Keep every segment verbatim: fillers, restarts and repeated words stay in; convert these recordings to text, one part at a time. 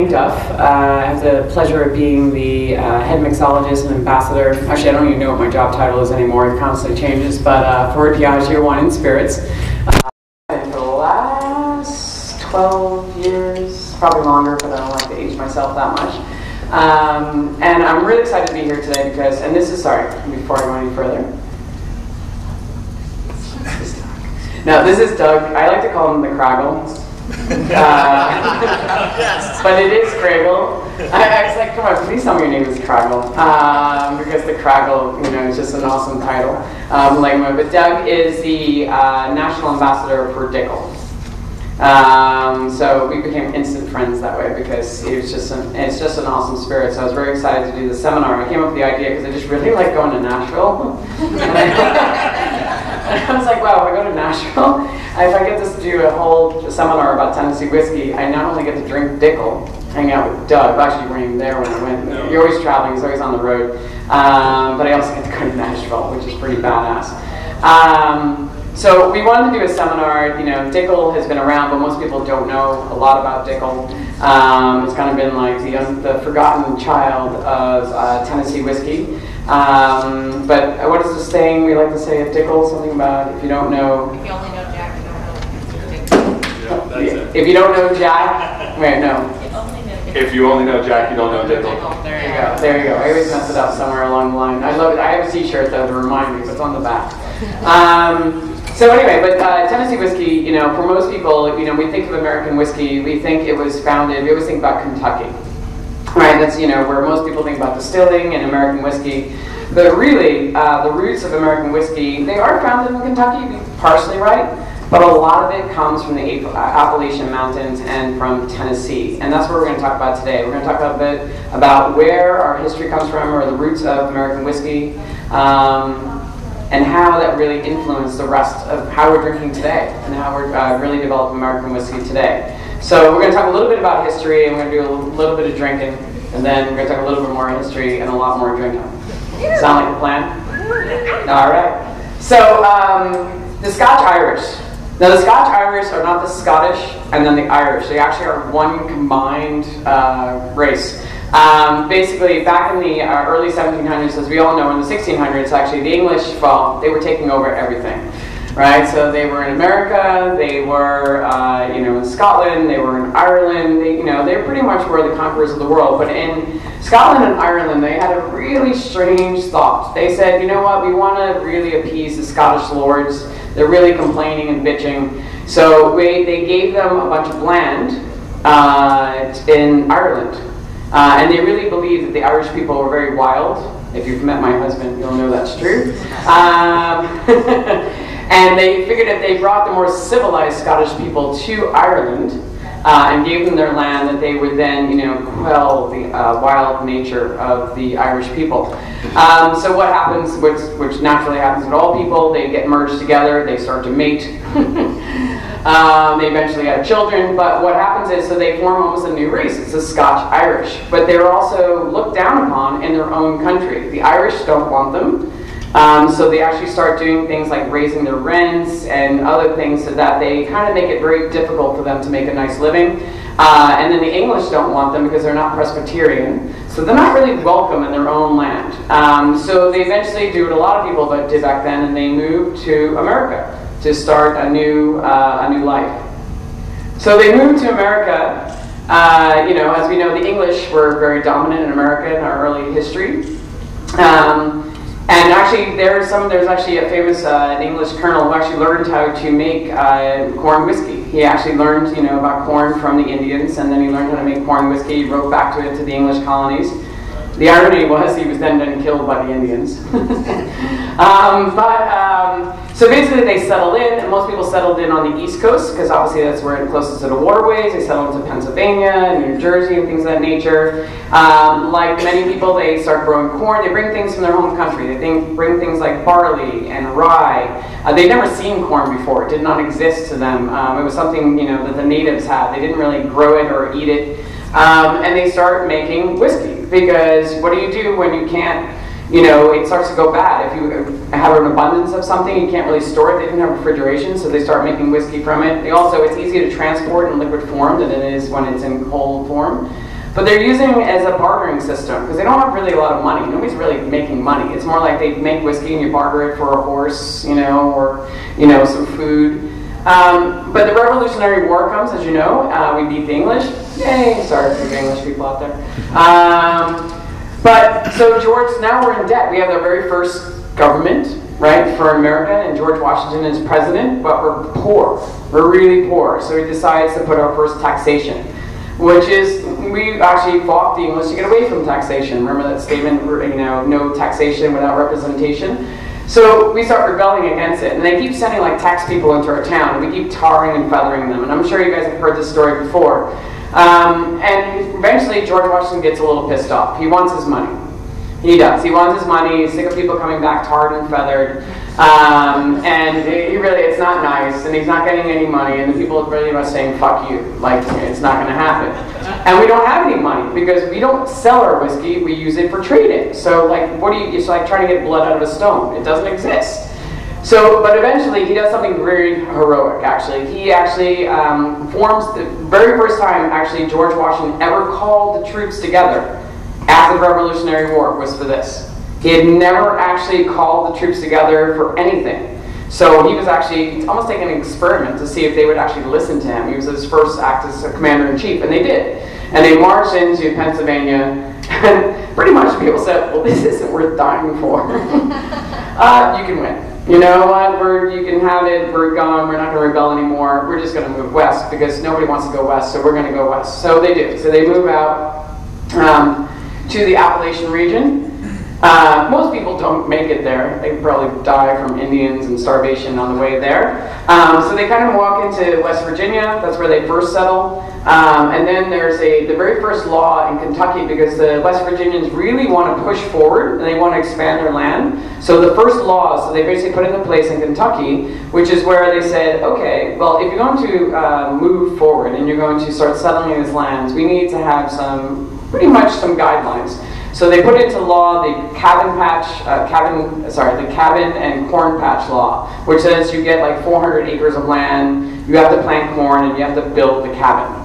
Duff. Uh, I have the pleasure of being the uh, head mixologist and ambassador. Actually, I don't even know what my job title is anymore. It constantly changes, but uh, for Tier One in Spirits. Uh, and for the last twelve years, probably longer, but I don't like to age myself that much. Um, and I'm really excited to be here today because, and this is, sorry, before I go any further. Now, this is Doug. I like to call him the Kraggel. Uh, but it is Kraggel. I, I was like, come on, please tell me your name is Kraggel, um, because the Kraggel, you know, is just an awesome title. Um, like, but Doug is the uh, national ambassador for Dickel. Um, so we became instant friends that way because it was just an, it's just an awesome spirit. So I was very excited to do the seminar. I came up with the idea because I just really like going to Nashville. And I, I was like, wow, if I go to Nashville, if I get to do a whole seminar about Tennessee whiskey, I not only get to drink Dickel, hang out with Doug. Actually, you weren't even there when I went. No. You're always traveling, he's always on the road. Um, but I also get to go to Nashville, which is pretty badass. Um, so we wanted to do a seminar. You know, Dickel has been around, but most people don't know a lot about Dickel. Um, it's kind of been like the, the forgotten child of uh, Tennessee whiskey. Um, but what is this thing we like to say at Dickel? Something about if you don't know. If you only know Jack. If you don't know Jack, wait, no. If you only know Jack, you don't know Dickel. There you go. There you go. I always mess it up somewhere along the line. I love it. I have a T-shirt though to remind me, but it's on the back. Um, so anyway, but uh, Tennessee whiskey, you know, for most people, you know, we think of American whiskey. We think it was founded. We always think about Kentucky, right? That's, you know, where most people think about distilling and American whiskey. But really, uh, the roots of American whiskey, they are founded in Kentucky, partially, right? But a lot of it comes from the Appalachian Mountains and from Tennessee. And that's what we're going to talk about today. We're going to talk a bit about where our history comes from, or the roots of American whiskey, um, and how that really influenced the rest of how we're drinking today and how we're uh, really developing American whiskey today. So we're going to talk a little bit about history, and we're going to do a little bit of drinking, and then we're going to talk a little bit more history and a lot more drinking. Sound like a plan? All right. So um, the Scotch-Irish. Now the Scotch-Irish are not the Scottish and then the Irish. They actually are one combined uh, race. Um, basically, back in the uh, early seventeen hundreds, as we all know, in the sixteen hundreds, actually, the English, well, they were taking over everything, right? So they were in America, they were, uh, you know, in Scotland, they were in Ireland. They, you know, they pretty much were the conquerors of the world. But in Scotland and Ireland, they had a really strange thought. They said, you know what? We want to really appease the Scottish lords. They're really complaining and bitching. So we, they gave them a bunch of land uh, in Ireland. Uh, and they really believed that the Irish people were very wild. If you've met my husband, you'll know that's true. Um, and they figured if they brought the more civilized Scottish people to Ireland uh, and gave them their land, that they would then, you know, quell the uh, wild nature of the Irish people. Um, so what happens, which, which naturally happens with all people, they get merged together, they start to mate. um, they eventually have children, but what happens is, so they form almost a new race. It's the Scotch-Irish, but they're also looked down upon in their own country. The Irish don't want them, um, so they actually start doing things like raising their rents and other things so that they kind of make it very difficult for them to make a nice living. Uh, and then the English don't want them because they're not Presbyterian, so they're not really welcome in their own land. Um, so they eventually do what a lot of people did back then, and they moved to America to start a new, uh, a new life. So they moved to America. Uh, you know, as we know, the English were very dominant in America in our early history. Um, and actually, there's some. There's actually a famous uh, an English colonel who actually learned how to make uh, corn whiskey. He actually learned, you know, about corn from the Indians, and then he learned how to make corn whiskey. He wrote back to it to the English colonies. The irony was he was then then killed by the Indians. um, but um, so basically they settled in, and most people settled in on the East Coast because obviously that's where it's closest to the waterways. They settled into Pennsylvania and New Jersey and things of that nature. Um, like many people, they start growing corn. They bring things from their home country. They think, bring things like barley and rye. Uh, they'd never seen corn before. It did not exist to them. Um, it was something, you know, that the natives had. They didn't really grow it or eat it. Um, and they start making whiskey because what do you do when you can't, you know, it starts to go bad. If you have an abundance of something, you can't really store it. They didn't have refrigeration, so they start making whiskey from it. They also, it's easier to transport in liquid form than it is when it's in cold form. But they're using it as a bartering system because they don't have really a lot of money. Nobody's really making money. It's more like they make whiskey and you barter it for a horse, you know, or you know, some food. Um, but the Revolutionary War comes, as you know. Uh, we beat the English. Yay! Sorry for the English people out there. Um, but so George, now we're in debt. We have the very first government, right, for America, and George Washington is president, but we're poor. We're really poor. So he decides to put our first taxation, which is, we actually fought the English to get away from taxation. Remember that statement, you know, no taxation without representation? So we start rebelling against it, and they keep sending like tax people into our town, and we keep tarring and feathering them, and I'm sure you guys have heard this story before. Um, and eventually George Washington gets a little pissed off. He wants his money. He does. He wants his money. He's sick of people coming back tarred and feathered. Um, and he really, it's not nice, and he's not getting any money, and the people are really much saying, fuck you. Like, it's not going to happen. And we don't have any money because we don't sell our whiskey. We use it for trading. So, like, what do you, it's like trying to get blood out of a stone. It doesn't exist. So, but eventually he does something very heroic, actually. He actually um, forms the very first time, actually, George Washington ever called the troops together at the Revolutionary War was for this. He had never actually called the troops together for anything. So he was actually almost taking an experiment to see if they would actually listen to him. He was his first act as a commander-in-chief, and they did. And they marched into Pennsylvania, and pretty much people said, well, this isn't worth dying for. uh, you can win. You know what, we're, you can have it, we're gone, we're not going to rebel anymore, we're just going to move west, because nobody wants to go west, so we're going to go west. So they do. So they move out um, to the Appalachian region. Uh, most people don't make it there. They probably die from Indians and starvation on the way there. Um, so they kind of walk into West Virginia. That's where they first settle. Um, and then there's a the very first law in Kentucky, because the West Virginians really want to push forward and they want to expand their land. So the first law, so they basically put into place in Kentucky, which is where they said, okay, well, if you're going to uh, move forward and you're going to start settling these lands, we need to have some, pretty much some guidelines. So they put into law the cabin patch, uh, cabin, sorry, the cabin and corn patch law, which says you get like four hundred acres of land, you have to plant corn, and you have to build the cabin.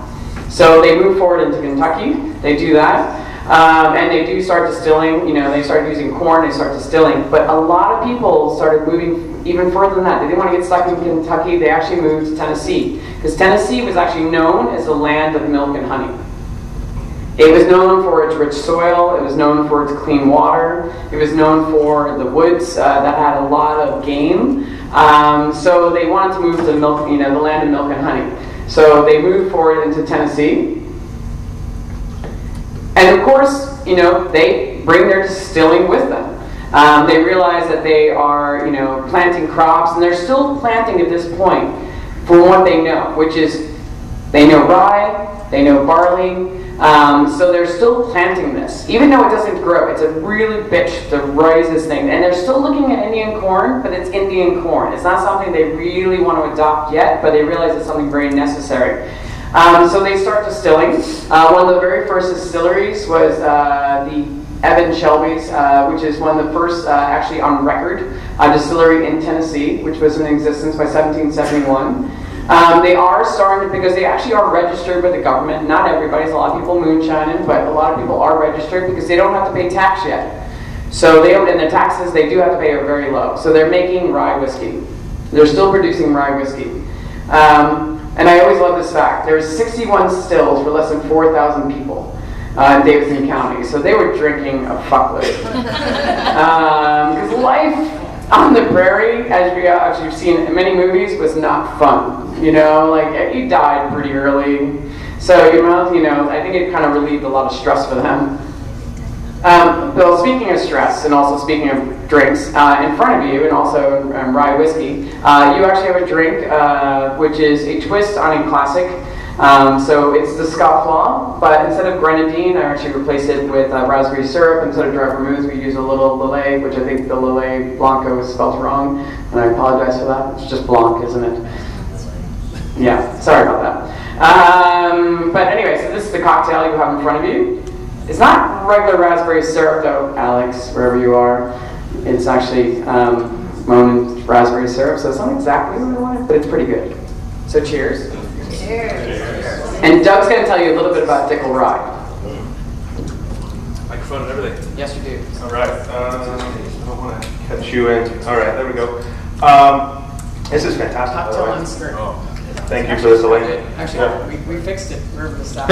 So they move forward into Kentucky, they do that, um, and they do start distilling, you know, they start using corn, they start distilling, but a lot of people started moving even further than that. They didn't want to get stuck in Kentucky, they actually moved to Tennessee, because Tennessee was actually known as the land of milk and honey. It was known for its rich soil, it was known for its clean water, it was known for the woods uh, that had a lot of game. Um, so they wanted to move to milk, you know, the land of milk and honey. So they moved forward into Tennessee. And of course, you know, they bring their distilling with them. Um, they realize that they are, you know, planting crops, and they're still planting at this point for what they know, which is they know rye, they know barley. Um, so they're still planting this, even though it doesn't grow. It's a really bitch to raise this thing. And they're still looking at Indian corn, but it's Indian corn. It's not something they really want to adopt yet, but they realize it's something very necessary. Um, so they start distilling. Uh, one of the very first distilleries was uh, the Evan Shelby's, uh, which is one of the first uh, actually on record uh, distillery in Tennessee, which was in existence by seventeen seventy-one. Um, they are starting, because they actually are registered with the government. Not everybody's, a lot of people moonshining, but a lot of people are registered because they don't have to pay tax yet. So they, and the taxes they do have to pay are very low. So they're making rye whiskey. They're still producing rye whiskey. Um, and I always love this fact. There's sixty-one stills for less than four thousand people uh, in Davidson County. So they were drinking a fuckload. Because um, life on the prairie, as, we, as you've seen in many movies, was not fun. You know, like, you died pretty early. So, you know, you know, I think it kind of relieved a lot of stress for them. Um, well, speaking of stress, and also speaking of drinks, uh, in front of you, and also um, rye whiskey, uh, you actually have a drink, uh, which is a twist on a classic. Um, so it's the scofflaw, but instead of grenadine, I actually replaced it with uh, raspberry syrup. Instead of dry vermouth, we use a little Lillet, which I think the Lillet Blanco is spelled wrong, and I apologize for that. It's just Blanc, isn't it? Yeah, sorry about that. Um, but anyway, so this is the cocktail you have in front of you. It's not regular raspberry syrup, though, Alex, wherever you are. It's actually um, Monin raspberry syrup, so it's not exactly what I wanted, but it's pretty good. So cheers. Cheers. Cheers. And Doug's going to tell you a little bit about Dickel Rye. Microphone and everything. Yes, you do. All right. Um, I don't want to cut you in. All right, there we go. Um, this is fantastic. Hot till unskirt. Oh. Thank you actually, for this, Elaine. Actually, yeah. we, we fixed it. We're going to stop.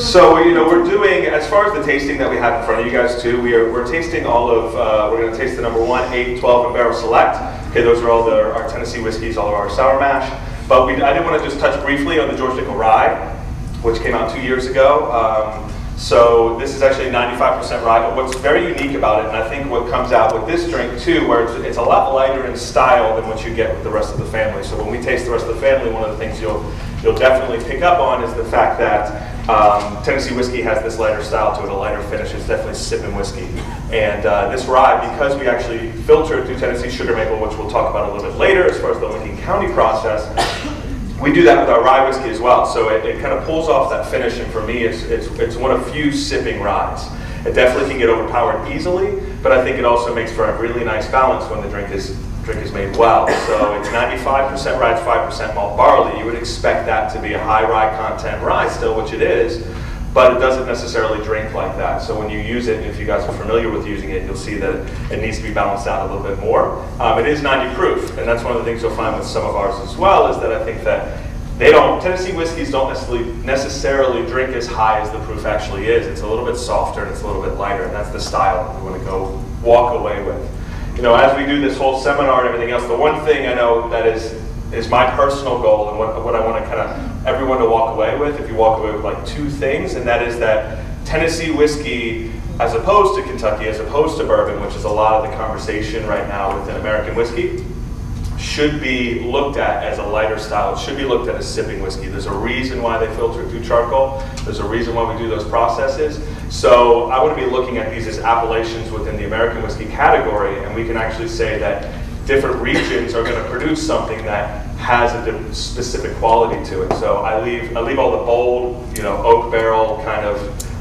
So, you know, we're doing, as far as the tasting that we have in front of you guys, too, we are, we're tasting all of, uh, we're going to taste the number one, eight, twelve, and Barrel Select. Okay, those are all the, our Tennessee whiskeys, all of our sour mash. But we, I did want to just touch briefly on the George Dickel Rye, which came out two years ago. Um, So this is actually ninety-five percent rye, but what's very unique about it, and I think what comes out with this drink too, where it's, it's a lot lighter in style than what you get with the rest of the family. So when we taste the rest of the family, one of the things you'll you'll definitely pick up on is the fact that um, Tennessee whiskey has this lighter style to it, a lighter finish. It's definitely sipping whiskey. And uh, this rye, because we actually filter through Tennessee Sugar Maple, which we'll talk about a little bit later as far as the Lincoln County process, we do that with our rye whiskey as well, so it, it kind of pulls off that finish, and for me, it's, it's, it's one of few sipping ryes. It definitely can get overpowered easily, but I think it also makes for a really nice balance when the drink is, drink is made well. So it's ninety-five percent rye, it's five percent malt barley. You would expect that to be a high rye content rye still, which it is, but it doesn't necessarily drink like that. So when you use it, if you guys are familiar with using it, you'll see that it needs to be balanced out a little bit more. Um, it is ninety proof, and that's one of the things you'll find with some of ours as well, is that I think that they don't, Tennessee whiskeys don't necessarily, necessarily drink as high as the proof actually is. It's a little bit softer and it's a little bit lighter, and that's the style that we want to go walk away with. You know, as we do this whole seminar and everything else, the one thing I know that is, is my personal goal, and what, what I want to kind of everyone to walk away with, if you walk away with like two things, and that is that Tennessee whiskey, as opposed to Kentucky, as opposed to bourbon, which is a lot of the conversation right now within American whiskey, should be looked at as a lighter style. It should be looked at as sipping whiskey. There's a reason why they filter through charcoal. There's a reason why we do those processes. So I want to be looking at these as appellations within the American whiskey category, and we can actually say that different regions are going to produce something that has a specific quality to it. So I leave I leave all the bold, you know, oak barrel kind of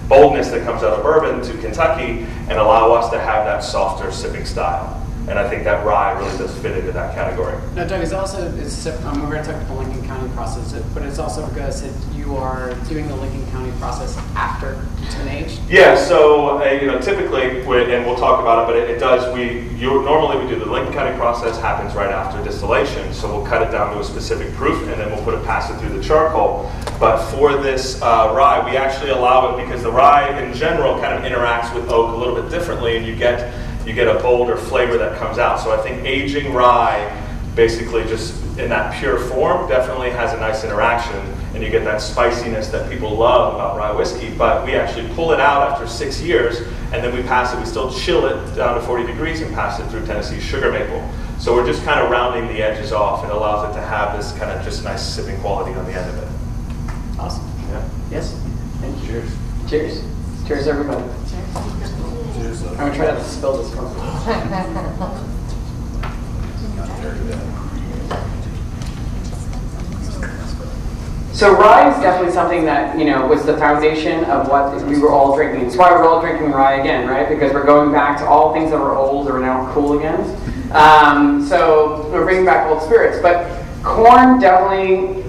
boldness that comes out of bourbon to Kentucky, and allow us to have that softer sipping style. And I think that rye really does fit into that category. Now, Doug, it's also, it's, um, we're going to talk about the Lincoln County process, but it's also because it, you are doing the Lincoln County process after it's been aged? Yeah, so, uh, you know, typically, and we'll talk about it, but it, it does, we, you, normally we do the Lincoln County process happens right after distillation, so we'll cut it down to a specific proof, and then we'll put it, pass it through the charcoal. But for this uh, rye, we actually allow it, because the rye in general kind of interacts with oak a little bit differently, and you get, you get a bolder flavor that comes out. So I think aging rye, basically just in that pure form, definitely has a nice interaction, and you get that spiciness that people love about rye whiskey, but we actually pull it out after six years, and then we pass it, we still chill it down to forty degrees and pass it through Tennessee Sugar Maple. So we're just kind of rounding the edges off, and allows it to have this kind of just nice sipping quality on the end of it. Awesome. Yeah. Yes? Thank you. Cheers. Cheers. Cheers, everybody. Cheers. I'm going to try not to spill this one. So rye is definitely something that, you know, was the foundation of what we were all drinking. It's why we're all drinking rye again, right? Because we're going back to all things that were old are now cool again. Um, so we're bringing back old spirits. But corn definitely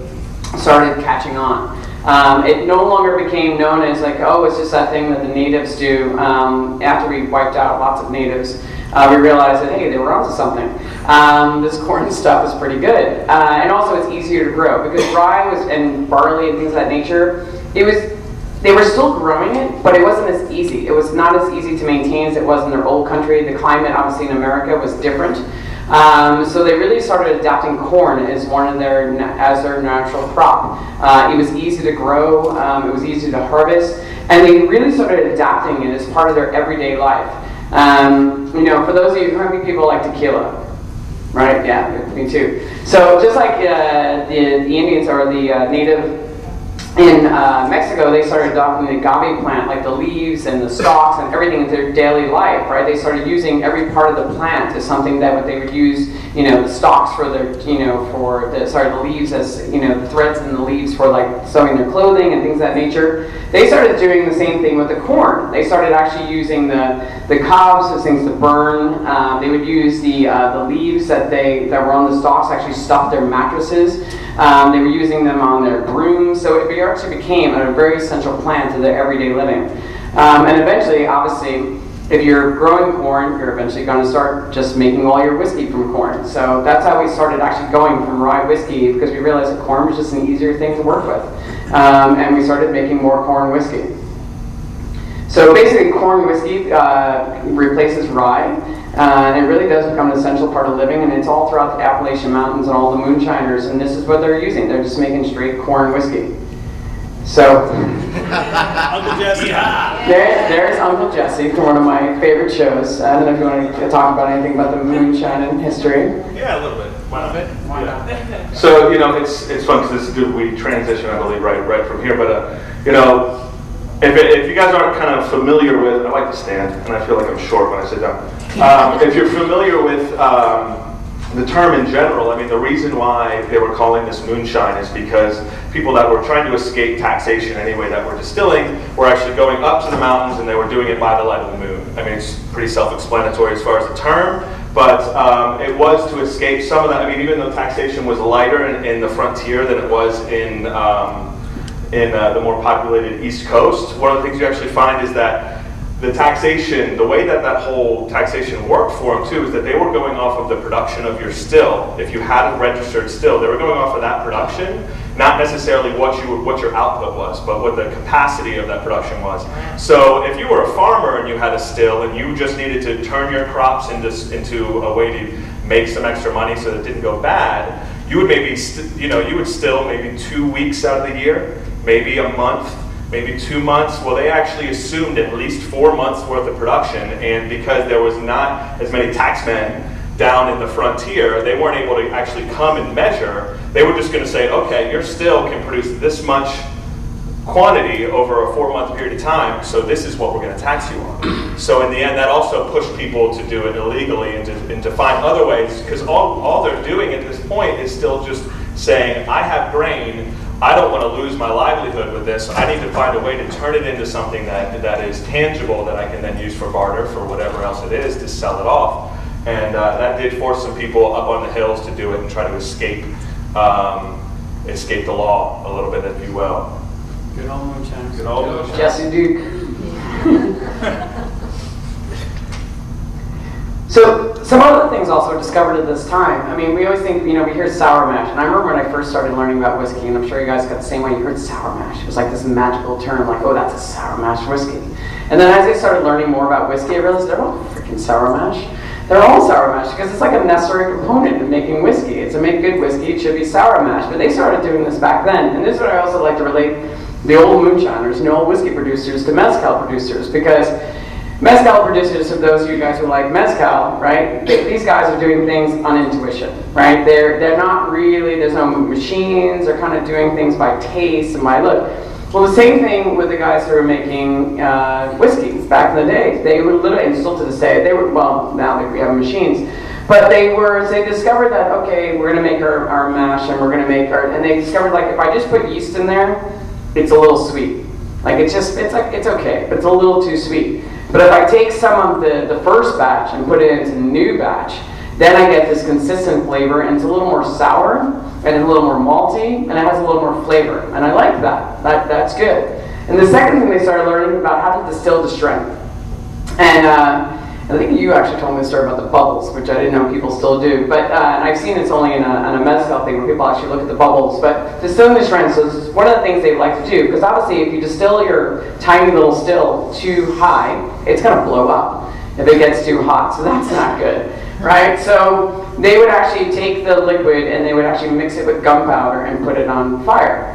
started catching on. Um, it no longer became known as like, oh, it's just that thing that the natives do. Um, after we wiped out lots of natives, uh, we realized that, hey, they were onto something. Um, this corn stuff is pretty good. Uh, and also it's easier to grow, because rye was, and barley and things of that nature, it was, they were still growing it, but it wasn't as easy. It was not as easy to maintain as it was in their old country. The climate, obviously, in America was different. Um, so they really started adapting corn as one of their as their natural crop. Uh, it was easy to grow, um, it was easy to harvest, and they really started adapting it as part of their everyday life. Um, you know, for those of you, how many people like tequila? Right? Yeah, me too. So just like uh, the, the Indians or the uh, native in uh, Mexico, they started adopting the agave plant, like the leaves and the stalks and everything in their daily life, right? They started using every part of the plant as something that they would use, you know, the stalks for their, you know, for the, sorry, the leaves as, you know, the threads in the leaves for like sewing their clothing and things of that nature. They started doing the same thing with the corn. They started actually using the, the cobs, those things to burn. Um, they would use the, uh, the leaves that, they, that were on the stalks, actually stuff their mattresses. Um, they were using them on their brooms, so it actually became a very essential plant to their everyday living. Um, and eventually, obviously, if you're growing corn, you're eventually going to start just making all your whiskey from corn. So that's how we started actually going from rye whiskey, because we realized that corn was just an easier thing to work with. Um, and we started making more corn whiskey. So basically, corn whiskey uh, replaces rye, uh, and it really does become an essential part of living, and it's all throughout the Appalachian Mountains and all the moonshiners, and this is what they're using. They're just making straight corn whiskey. So, Uncle Jesse. There, there's Uncle Jesse from one of my favorite shows. I don't know if you want to talk about anything about the moonshine and history. Yeah, a little bit. Why not? Why not? Yeah. So, you know, it's it's fun because we transition, I believe, right right from here. But uh, you know, if it, if you guys aren't kind of familiar with, I like to stand, and I feel like I'm short when I sit down. Um, if you're familiar with um, the term in general, I mean, the reason why they were calling this moonshine is because people that were trying to escape taxation anyway that were distilling were actually going up to the mountains, and they were doing it by the light of the moon. I mean, it's pretty self-explanatory as far as the term, but um, it was to escape some of that. I mean, even though taxation was lighter in, in the frontier than it was in, um, in uh, the more populated East Coast, one of the things you actually find is that the taxation, the way that that whole taxation worked for them too, is that they were going off of the production of your still. If you had a registered still, they were going off of that production, not necessarily what you what your output was, but what the capacity of that production was. So if you were a farmer and you had a still and you just needed to turn your crops into into a way to make some extra money so that it didn't go bad, you would maybe st you know you would still maybe two weeks out of the yeyear, maybe a month, maybe two months. Well, they actually assumed at least four months worth of production, and because there was not as many taxmen down in the frontier, they weren't able to actually come and measure. They were just gonna say, okay, your still can produce this much quantity over a four month period of time, so this is what we're gonna tax you on. So in the end, that also pushed people to do it illegally and to, and to find other ways, because all, all they're doing at this point is still just saying, I have grain, I don't want to lose my livelihood with this. I need to find a way to turn it into something that, that is tangible that I can then use for barter, for whatever else it is, to sell it off. And uh, that did force some people up on the hills to do it and try to escape um, escape the law a little bit, if you will. Good old moonshine. Good old moonshine. Jesse Duke. So some other things also discovered at this time. I mean, we always think, you know, we hear sour mash, and I remember when I first started learning about whiskey, and I'm sure you guys got the same way, you heard sour mash. It was like this magical term, like, oh, that's a sour mash whiskey. And then as I started learning more about whiskey, I realized they're all freaking sour mash. They're all sour mash, because it's like a necessary component in making whiskey. It's a make good whiskey, it should be sour mash. But they started doing this back then, and this is what I also like to relate the old moonshiners and old whiskey producers to mezcal producers, because mezcal producers, for those of you guys who like mezcal, right? They, these guys are doing things on intuition, right? They're they're not really, there's no machines, they're kind of doing things by taste and by look. Well, the same thing with the guys who were making uh, whiskeys back in the day. They would literally, and still to this day, they were, well, now that we have machines, but they were, they discovered that, okay, we're gonna make our, our mash and we're gonna make our, and they discovered like, if I just put yeast in there, it's a little sweet. Like it's just, it's like, it's okay, but it's a little too sweet. But if I take some of the, the first batch and put it into the new batch, then I get this consistent flavor, and it's a little more sour, and a little more malty, and it has a little more flavor. And I like that, that that's good. And the second thing they started learning about how to distill to strength. And uh, I think you actually told me a story about the bubbles, which I didn't know people still do. But uh, I've seen it's only in a, in a mezcal thing where people actually look at the bubbles. But distilling to strength, so is one of the things they like to do, because obviously if you distill your tiny little still too high, it's going to blow up if it gets too hot. So that's not good, right? So they would actually take the liquid and they would actually mix it with gunpowder and put it on fire.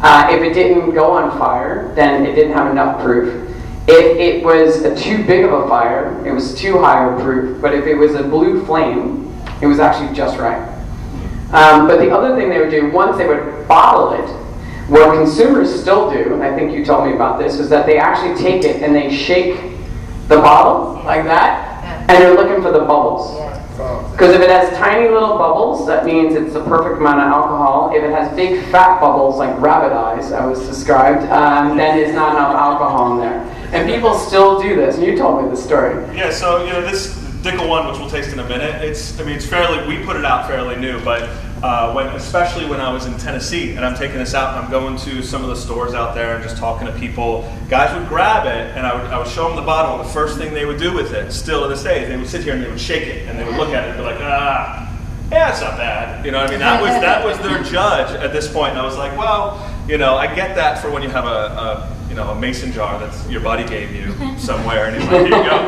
Uh, if it didn't go on fire, then it didn't have enough proof. If it was a too big of a fire, it was too high of proof, but if it was a blue flame, it was actually just right. Um, but the other thing they would do, once they would bottle it, what consumers still do, and I think you told me about this, is that they actually take it and they shake the bottle like that, and they're looking for the bubbles. Because if it has tiny little bubbles, that means it's the perfect amount of alcohol. If it has big fat bubbles, like rabbit eyes, I was described, um, then there's not enough alcohol in there. And people still do this. You told me the story. Yeah, so you know this Dickel one, which we'll taste in a minute. It's I mean it's fairly we put it out fairly new, but uh, when, especially when I was in Tennessee, and I'm taking this out and I'm going to some of the stores out there and just talking to people. Guys would grab it and I would, I would show them the bottle, and the first thing they would do with it, still to this day, is they would sit here and they would shake it and they would look at it and be like, ah, yeah, it's not bad. You know what I mean? That was, that was their judge at this point. And I was like, well, you know, I get that for when you have a, a you know, a mason jar that's your buddy gave you somewhere, and he's like, here you go,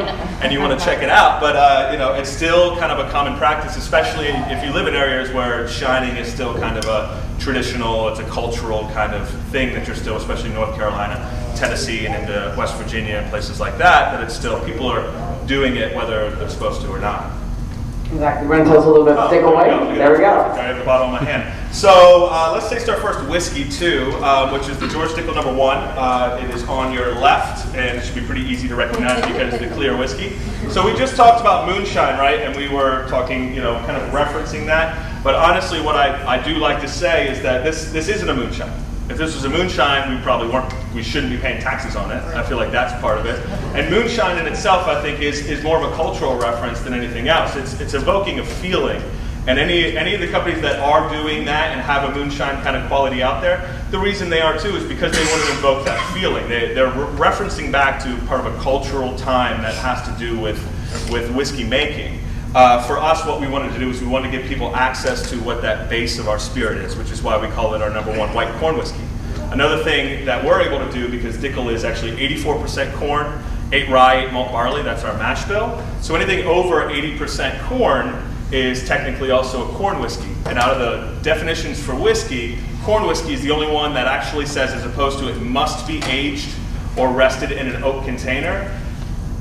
and you want to check it out. But uh, you know, it's still kind of a common practice, especially if you live in areas where shining is still kind of a traditional, it's a cultural kind of thing that you're still, especially North Carolina, Tennessee, and into West Virginia and places like that, that it's still, people are doing it whether they're supposed to or not. Exactly. We're going to tell us a little bit of Dickel away. There, there we go. I have the bottle in my hand. So uh, let's taste our first whiskey too, uh, which is the George Dickel number one. Uh, it is on your left, and it should be pretty easy to recognize because it's the clear whiskey. So we just talked about moonshine, right? And we were talking, you know, kind of referencing that. But honestly, what I, I do like to say is that this, this isn't a moonshine. If this was a moonshine, we probably weren't, we shouldn't be paying taxes on it. I feel like that's part of it. And moonshine in itself, I think, is, is more of a cultural reference than anything else. It's, it's evoking a feeling. And any, any of the companies that are doing that and have a moonshine kind of quality out there, the reason they are too is because they want to evoke that feeling. They, they're re referencing back to part of a cultural time that has to do with, with whiskey making. Uh, for us, what we wanted to do is we wanted to give people access to what that base of our spirit is, which is why we call it our number one white corn whiskey. Another thing that we're able to do, because Dickel is actually eighty-four percent corn, eight rye, eight malt barley, that's our mash bill. So anything over eighty percent corn is technically also a corn whiskey. And out of the definitions for whiskey, corn whiskey is the only one that actually says, as opposed to it must be aged or rested in an oak container,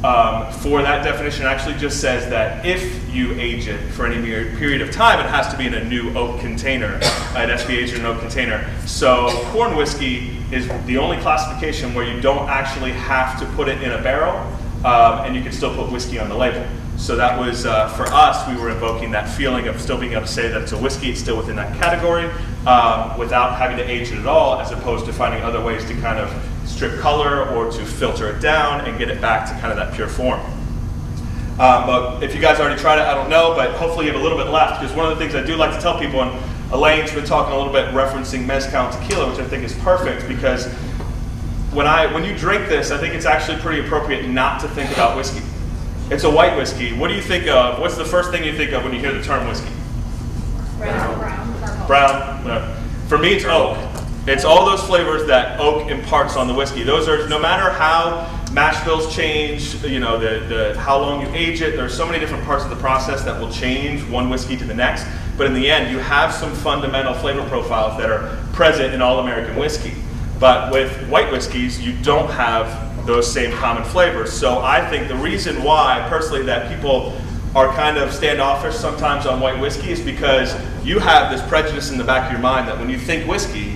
Um, for that definition, it actually just says that if you age it for any period of time, it has to be in a new oak container. It has to be aged in an oak container. So corn whiskey is the only classification where you don't actually have to put it in a barrel, um, and you can still put whiskey on the label. So that was, uh, for us, we were invoking that feeling of still being able to say that it's a whiskey, it's still within that category, um, without having to age it at all, as opposed to finding other ways to kind of strip color or to filter it down and get it back to kind of that pure form. Um, but if you guys already tried it, I don't know, but hopefully you have a little bit left, because one of the things I do like to tell people, and Elaine's been talking a little bit referencing mezcal and tequila, which I think is perfect, because when, I, when you drink this, I think it's actually pretty appropriate not to think about whiskey. It's a white whiskey. What do you think of? What's the first thing you think of when you hear the term whiskey? Brown. Brown. Brown. No. For me, it's oak. It's all those flavors that oak imparts on the whiskey. Those are, no matter how mash bills change, you know, the, the, how long you age it, there are so many different parts of the process that will change one whiskey to the next. But in the end, you have some fundamental flavor profiles that are present in all American whiskey. But with white whiskeys, you don't have those same common flavors. So I think the reason why, personally, that people are kind of standoffish sometimes on white whiskey is because you have this prejudice in the back of your mind that when you think whiskey,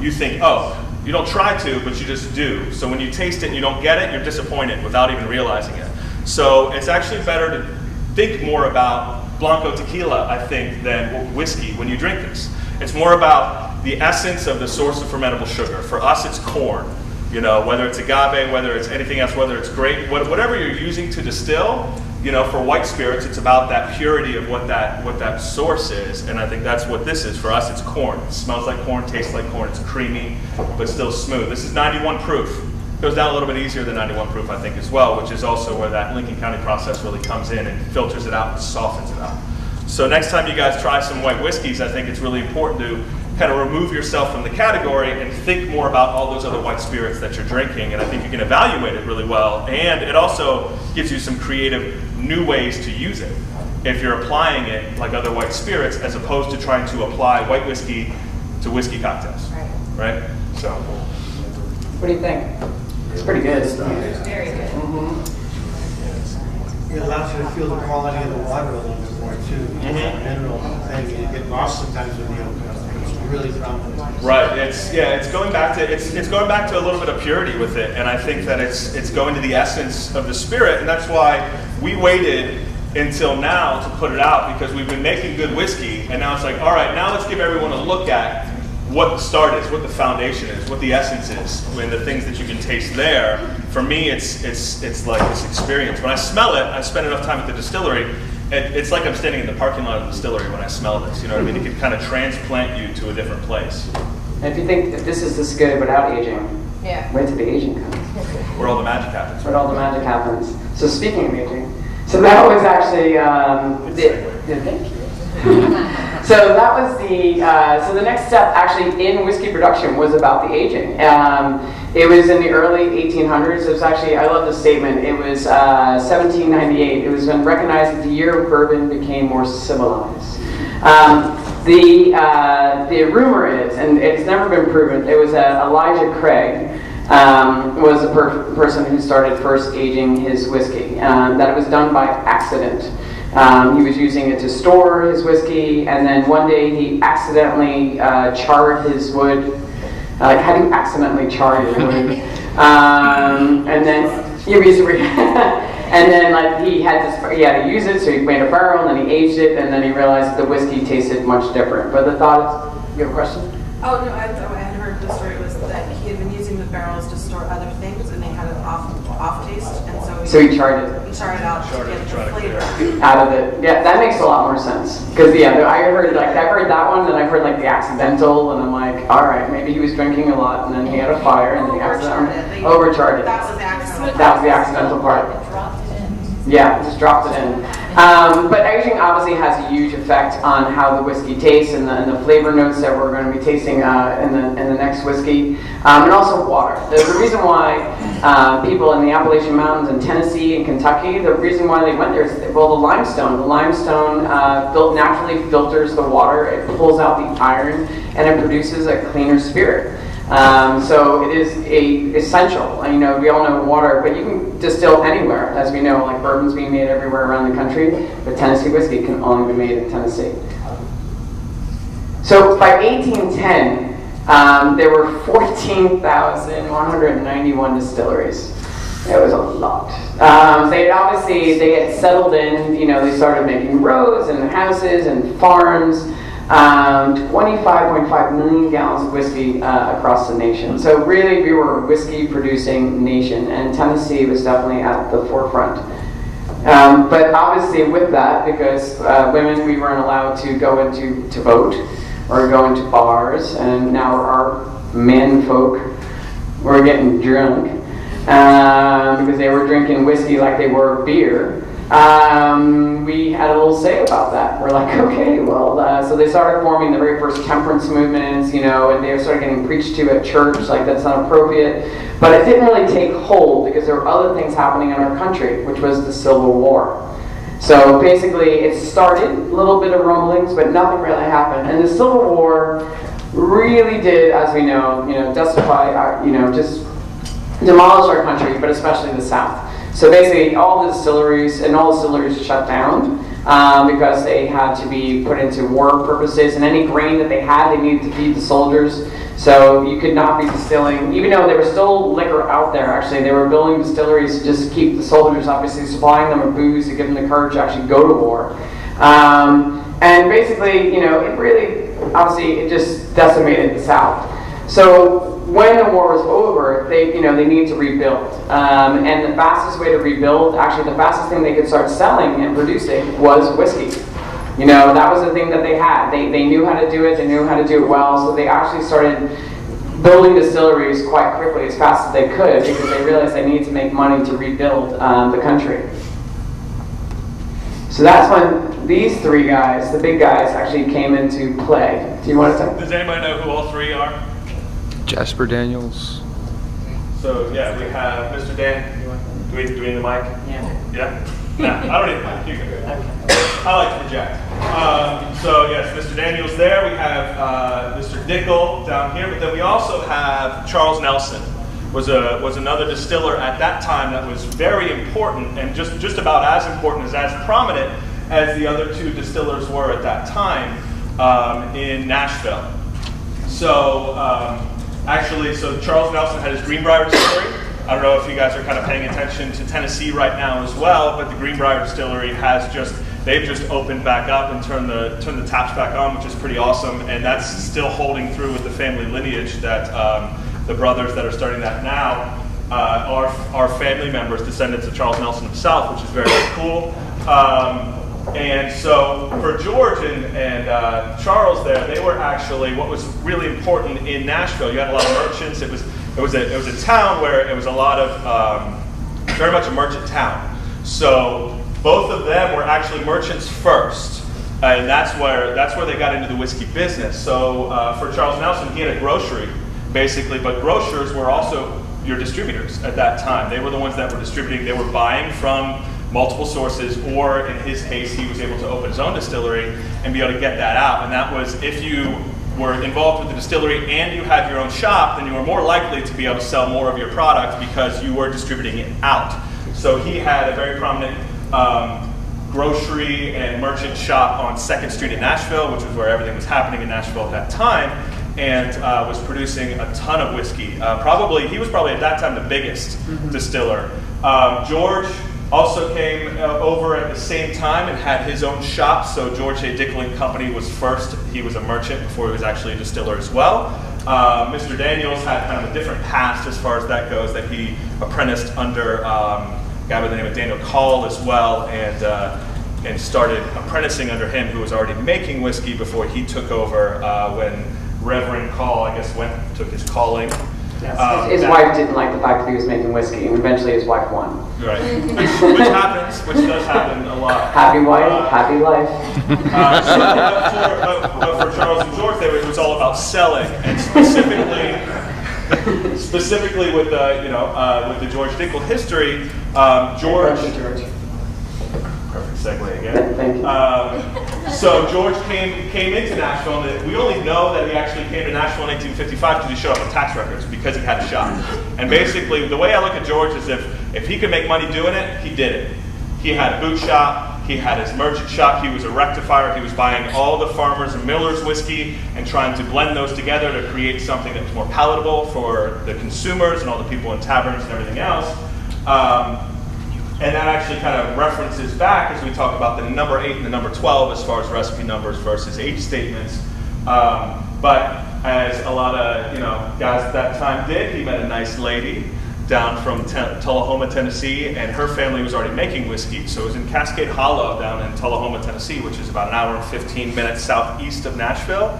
you think, oh, you don't try to, but you just do. So when you taste it and you don't get it, you're disappointed without even realizing it. So it's actually better to think more about Blanco tequila, I think, than whiskey when you drink this. It's more about the essence of the source of fermentable sugar. For us, it's corn. You know, whether it's agave, whether it's anything else, whether it's grape, whatever you're using to distill, you know, for white spirits, it's about that purity of what that, what that source is. And I think that's what this is. For us, it's corn. It smells like corn, tastes like corn. It's creamy, but still smooth. This is ninety-one proof. It goes down a little bit easier than ninety-one proof, I think, as well, which is also where that Lincoln County process really comes in and filters it out and softens it out. So next time you guys try some white whiskeys, I think it's really important to kind of remove yourself from the category and think more about all those other white spirits that you're drinking. And I think you can evaluate it really well. And it also gives you some creative new ways to use it if you're applying it like other white spirits, as opposed to trying to apply white whiskey to whiskey cocktails. Right? Right? So. What do you think? It's pretty good. It's very good. Mm-hmm. It allows you to feel the quality of the water a little bit more, too. Mm-hmm. Mineral thing. You get lost sometimes when you open up. Really prominent. Right. It's yeah. It's going back to it's it's going back to a little bit of purity with it, and I think that it's it's going to the essence of the spirit, and that's why we waited until now to put it out, because we've been making good whiskey, and now it's like, all right, now let's give everyone a look at what the start is, what the foundation is, what the essence is, and the things that you can taste there. For me, it's it's it's like this experience. When I smell it, I spend enough time at the distillery. It, it's like I'm standing in the parking lot of the distillery when I smell this, you know what I mean? It could kind of transplant you to a different place. And if you think that this is this good without aging, yeah. wait till the aging comes. Where all the magic happens. Where all the magic happens. So speaking of aging, so that was actually, um, the, yeah, thank you. So that was the, uh, so the next step actually in whiskey production was about the aging. Um, It was in the early eighteen hundreds. It was actually, I love this statement. It was uh, seventeen ninety-eight. It was when recognized as the year of bourbon became more civilized. Um, the, uh, the rumor is, and it's never been proven, it was uh, Elijah Craig um, was the per person who started first aging his whiskey. Um, that it was done by accident. Um, he was using it to store his whiskey, and then one day he accidentally uh, charred his wood. Like, how do you accidentally char your wood? Um, and then he used to and then like he had this, he had to use it, so he made a barrel, and then he aged it, and then he realized the whiskey tasted much different. But the thought, you have a question? Oh no, I, I had heard the story was that he had been using the barrels to store other things, and they had an off off taste, and so he, so he charred it. He charred it out to get the flavor out of it. Yeah, that makes a lot more sense. Because yeah, I heard like I've heard that one, and I've heard like the accidental, and I'm like, all right, maybe he was drinking a lot, and then he had a fire, and then he accidentally overcharged it. That was the accidental. That was the accidental part. Yeah, just dropped it in. Um, but aging obviously has a huge effect on how the whiskey tastes and the, and the flavor notes that we're going to be tasting uh, in the in the next whiskey, um, and also water. There's a reason why uh, people in the Appalachian Mountains in Tennessee and Kentucky, the reason why they went there is that, well, the limestone. The limestone uh, built naturally filters the water. It pulls out the iron, and it produces a cleaner spirit. Um, so it is a essential. You know, we all know water, but you can distill anywhere, as we know. Like bourbon's being made everywhere around the country, but Tennessee whiskey can only be made in Tennessee. So by eighteen ten, um, there were fourteen thousand one hundred ninety-one distilleries. It was a lot. Um, they obviously they had settled in. You know, they started making roads and houses and farms. twenty-five point five um, million gallons of whiskey uh, across the nation. So really, we were a whiskey-producing nation, and Tennessee was definitely at the forefront. Um, but obviously, with that, because uh, women, we weren't allowed to go into to vote or go into bars, and now our men folk were getting drunk um, because they were drinking whiskey like they were beer. Um, we had a little say about that. We're like, okay, well, uh, so they started forming the very first temperance movements, you know, and they started getting preached to at church, like that's not appropriate. But it didn't really take hold because there were other things happening in our country, which was the Civil War. So basically, it started, a little bit of rumblings, but nothing really happened. And the Civil War really did, as we know, you know, justify, our, you know, just demolish our country, but especially the South. So basically, all the distilleries and all the distilleries shut down um, because they had to be put into war purposes, and any grain that they had, they needed to feed the soldiers. So you could not be distilling, even though there was still liquor out there. Actually, they were building distilleries to just keep the soldiers, obviously supplying them with booze to give them the courage to actually go to war. Um, and basically, you know, it really, obviously, it just decimated the South. So when the war was over, they, you know, they needed to rebuild. Um, and the fastest way to rebuild, actually the fastest thing they could start selling and producing was whiskey. You know, that was the thing that they had. They, they knew how to do it, they knew how to do it well, so they actually started building distilleries quite quickly, as fast as they could, because they realized they needed to make money to rebuild um, the country. So that's when these three guys, the big guys, actually came into play. Do you want to talk? Does anybody know who all three are? Jasper Daniels. So yeah, we have Mister Dan. Do we do we need the mic? Yeah. Yeah. No, I don't need the mic. You can do it. I like to project. Um, so yes, Mister Daniels there. We have uh, Mister Dickel down here, but then we also have Charles Nelson. Was a was another distiller at that time that was very important and just just about as important as as prominent as the other two distillers were at that time um, in Nashville. So. Um, Actually, so Charles Nelson had his Greenbrier Distillery. I don't know if you guys are kind of paying attention to Tennessee right now as well, but the Greenbrier Distillery has just, they've just opened back up and turned the, turned the taps back on, which is pretty awesome, and that's still holding through with the family lineage that um, the brothers that are starting that now uh, are, are family members, descendants of Charles Nelson himself, which is very, very cool. Um, And so for George and, and uh, Charles there, they were actually, what was really important in Nashville, you had a lot of merchants. It was, it was, a, it was a town where it was a lot of, um, very much a merchant town. So both of them were actually merchants first. And that's where, that's where they got into the whiskey business. So uh, for Charles Nelson, he had a grocery, basically. But grocers were also your distributors at that time. They were the ones that were distributing. They were buying from multiple sources, or in his case, he was able to open his own distillery and be able to get that out. And that was, if you were involved with the distillery and you had your own shop, then you were more likely to be able to sell more of your product because you were distributing it out. So he had a very prominent um, grocery and merchant shop on second street in Nashville, which was where everything was happening in Nashville at that time, and uh, was producing a ton of whiskey. Uh, probably, he was probably at that time the biggest mm-hmm. distiller. Um, George also came uh, over at the same time and had his own shop. So George A. Dickel and Company was first. He was a merchant before he was actually a distiller as well. Uh, Mister Daniels had kind of a different past as far as that goes, that he apprenticed under um, a guy by the name of Daniel Call as well, and uh, and started apprenticing under him, who was already making whiskey before he took over uh, when Reverend Call, I guess, went took his calling. Yes. Um, his his wife didn't like the fact that he was making whiskey, and eventually his wife won. Right, which, which happens, which does happen a lot. Happy wife, uh, happy life. Uh, so, but, for, but for Charles and George, it was all about selling, and specifically, specifically with the you know uh, with the George Dickel history, um, George. George. Perfect segue again. Thank you. Um, so George came came into Nashville, and we only know that he actually came to Nashville in nineteen fifty-five because he showed up with tax records because he had a shop. And basically, the way I look at George is if if he could make money doing it, he did it. He had a boot shop, he had his merchant shop, he was a rectifier, he was buying all the farmers and millers whiskey and trying to blend those together to create something that was more palatable for the consumers and all the people in taverns and everything else. Um, And that actually kind of references back as we talk about the number eight and the number twelve as far as recipe numbers versus age statements. Um, but as a lot of you know guys at that time did, he met a nice lady down from Ten Tullahoma, Tennessee, and her family was already making whiskey. So it was in Cascade Hollow down in Tullahoma, Tennessee, which is about an hour and fifteen minutes southeast of Nashville.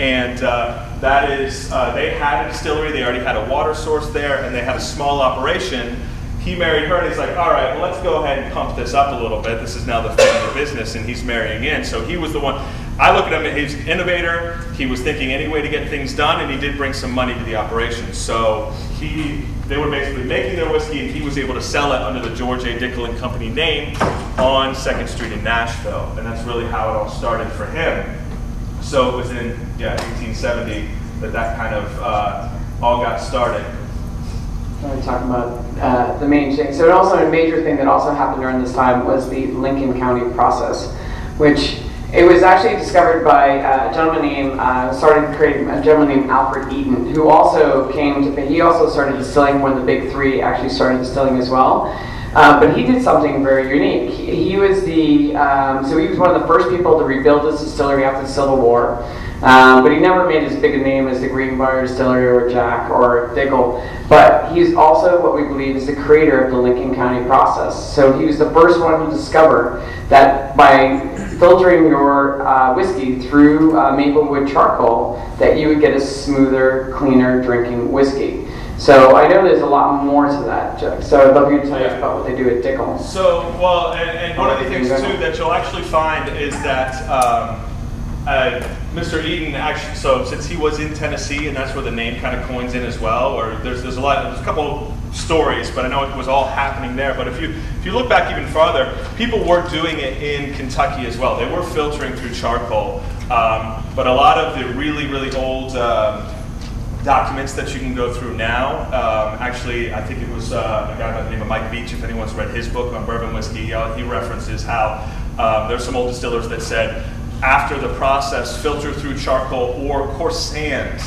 And uh, that is, uh, they had a distillery, they already had a water source there, and they had a small operation. He married her, and he's like, all right, well, let's go ahead and pump this up a little bit. This is now the family business, and he's marrying in. So he was the one. I look at him, he's an innovator. He was thinking any way to get things done, and he did bring some money to the operation. So he, they were basically making their whiskey, and he was able to sell it under the George A. Dickel and Company name on second street in Nashville. And that's really how it all started for him. So it was in yeah, eighteen seventy that that kind of uh, all got started. We're talking about uh, the main thing. So, it also a major thing that also happened during this time was the Lincoln County process, which it was actually discovered by uh, a gentleman named uh, started creating a gentleman named Alfred Eaton, who also came to. He also started distilling when the big three actually started distilling as well. Uh, but he did something very unique. He, he was the um, so he was one of the first people to rebuild his distillery after the Civil War. Um, but he never made as big a name as the Greenbrier Distillery or Jack or Dickel. But he's also what we believe is the creator of the Lincoln County process. So he was the first one to discover that by filtering your uh, whiskey through uh, maple wood charcoal, that you would get a smoother, cleaner drinking whiskey. So I know there's a lot more to that, Jack. So I'd love you to tell us yeah. about what they do at Dickel. So, well, and, and one of the things too that you'll actually find is that um, Uh, Mister Eaton, actually, so since he was in Tennessee, and that's where the name kind of coins in as well, or there's there's a lot, there's a couple stories, but I know it was all happening there. But if you if you look back even farther, people were doing it in Kentucky as well. They were filtering through charcoal, um, but a lot of the really really old um, documents that you can go through now, um, actually, I think it was uh, a guy by the name of Mike Beach. If anyone's read his book on bourbon whiskey, uh, he references how um, there's some old distillers that said, after the process, filter through charcoal or coarse sand,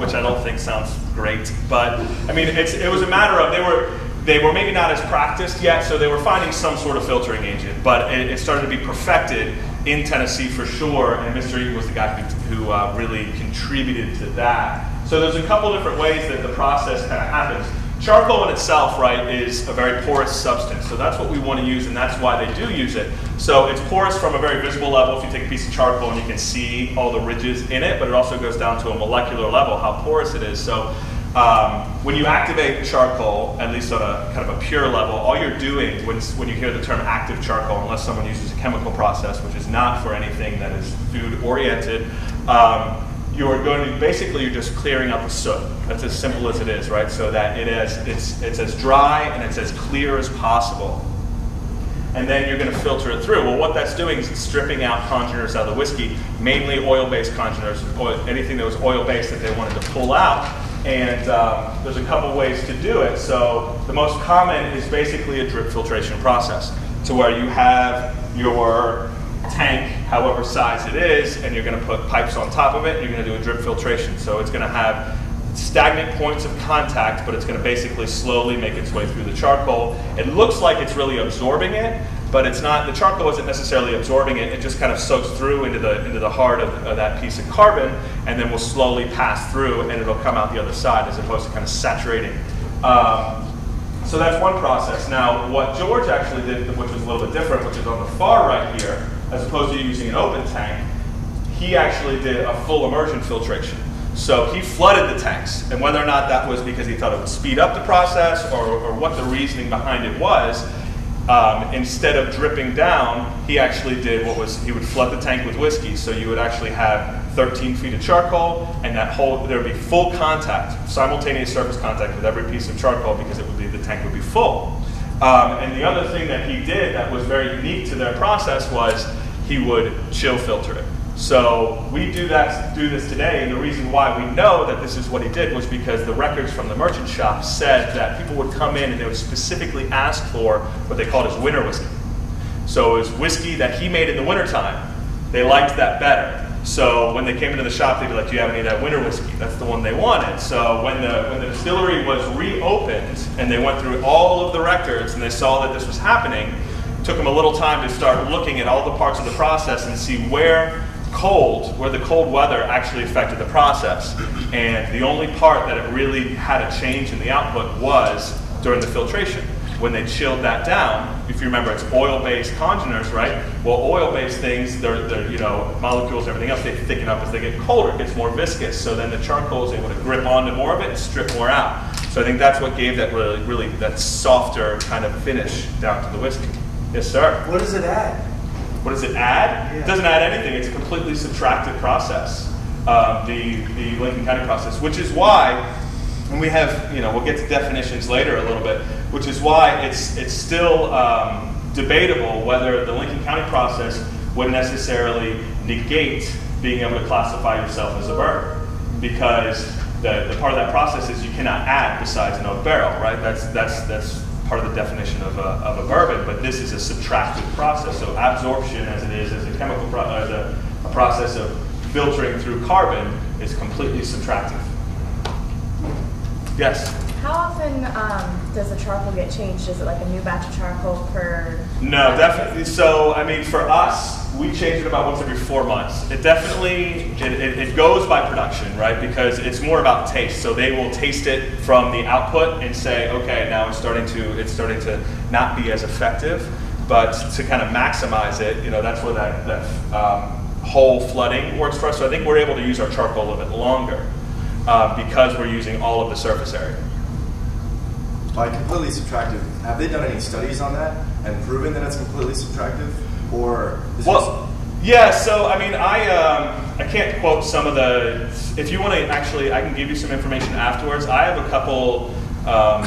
which I don't think sounds great, but I mean, it's, it was a matter of, they were they were maybe not as practiced yet, so they were finding some sort of filtering agent, but it, it started to be perfected in Tennessee for sure, and Mister Eaton was the guy who, who uh, really contributed to that. So there's a couple different ways that the process kind of happens. Charcoal in itself, right, is a very porous substance, so that's what we want to use, and that's why they do use it. So it's porous from a very visible level. If you take a piece of charcoal and you can see all the ridges in it, but it also goes down to a molecular level, how porous it is. So um, when you activate charcoal, at least on a kind of a pure level, all you're doing when, when you hear the term active charcoal, unless someone uses a chemical process, which is not for anything that is food-oriented, um, you're going to basically you're just clearing up the soot. That's as simple as it is, right? So that it is it's it's as dry and it's as clear as possible. And then you're going to filter it through. Well, what that's doing is it's stripping out congeners out of the whiskey, mainly oil-based congeners, oil, anything that was oil-based that they wanted to pull out. And um, there's a couple ways to do it. So the most common is basically a drip filtration process, to where you have your tank, however size it is, and you're going to put pipes on top of it, and you're going to do a drip filtration. So it's going to have stagnant points of contact, but it's going to basically slowly make its way through the charcoal. It looks like it's really absorbing it, but it's not. The charcoal isn't necessarily absorbing it. It just kind of soaks through into the into the heart of, of that piece of carbon, and then will slowly pass through, and it'll come out the other side, as opposed to kind of saturating. Um, so that's one process. Now, what George actually did, which was a little bit different, which is on the far right here, as opposed to using an open tank, he actually did a full immersion filtration. So he flooded the tanks, and whether or not that was because he thought it would speed up the process or, or what the reasoning behind it was, um, instead of dripping down, he actually did what was, he would flood the tank with whiskey. So you would actually have thirteen feet of charcoal, and that whole, there would be full contact, simultaneous surface contact with every piece of charcoal, because it would be, the tank would be full. Um, and the other thing that he did that was very unique to their process was he would chill filter it. So we do that, do this today, and the reason why we know that this is what he did was because the records from the merchant shop said that people would come in and they would specifically ask for what they called his winter whiskey. So it was whiskey that he made in the wintertime. They liked that better. So when they came into the shop, they'd be like, do you have any of that winter whiskey? That's the one they wanted. So when the, when the distillery was reopened and they went through all of the records and they saw that this was happening, it took them a little time to start looking at all the parts of the process and see where cold, where the cold weather actually affected the process. And the only part that it really had a change in the output was during the filtration, when they chilled that down. If you remember, it's oil-based congeners, right? Well, oil-based things, they're, they're, you know, molecules and everything else, they thicken up as they get colder. It gets more viscous, so then the charcoal is able to grip onto more of it and strip more out. So I think that's what gave that really, really that softer kind of finish down to the whiskey. Yes, sir? What does it add? What does it add? Yeah. It doesn't add anything. It's a completely subtracted process, uh, the, the Lincoln County process, which is why, and we have, you know, we'll get to definitions later a little bit, which is why it's, it's still um, debatable whether the Lincoln County process would necessarily negate being able to classify yourself as a bourbon, because the, the part of that process is you cannot add besides an oak barrel, right? That's, that's, that's part of the definition of a, of a bourbon, but this is a subtracted process. So absorption, as it is, as a chemical pro as a, a process of filtering through carbon, is completely subtractive. Yes? How often um, does the charcoal get changed? Is it like a new batch of charcoal per? No, definitely. So, I mean, for us, we change it about once every four months. It definitely, it, it, it goes by production, right? Because it's more about taste. So they will taste it from the output and say, okay, now it's starting to, it's starting to not be as effective. But to kind of maximize it, you know, that's where that, that um, whole flooding works for us. So I think we're able to use our charcoal a little bit longer. Uh, because we're using all of the surface area. By completely subtractive, have they done any studies on that and proven that it's completely subtractive, or? Is well, yeah. So I mean, I um, I can't quote some of the. If you want to actually, I can give you some information afterwards. I have a couple, um,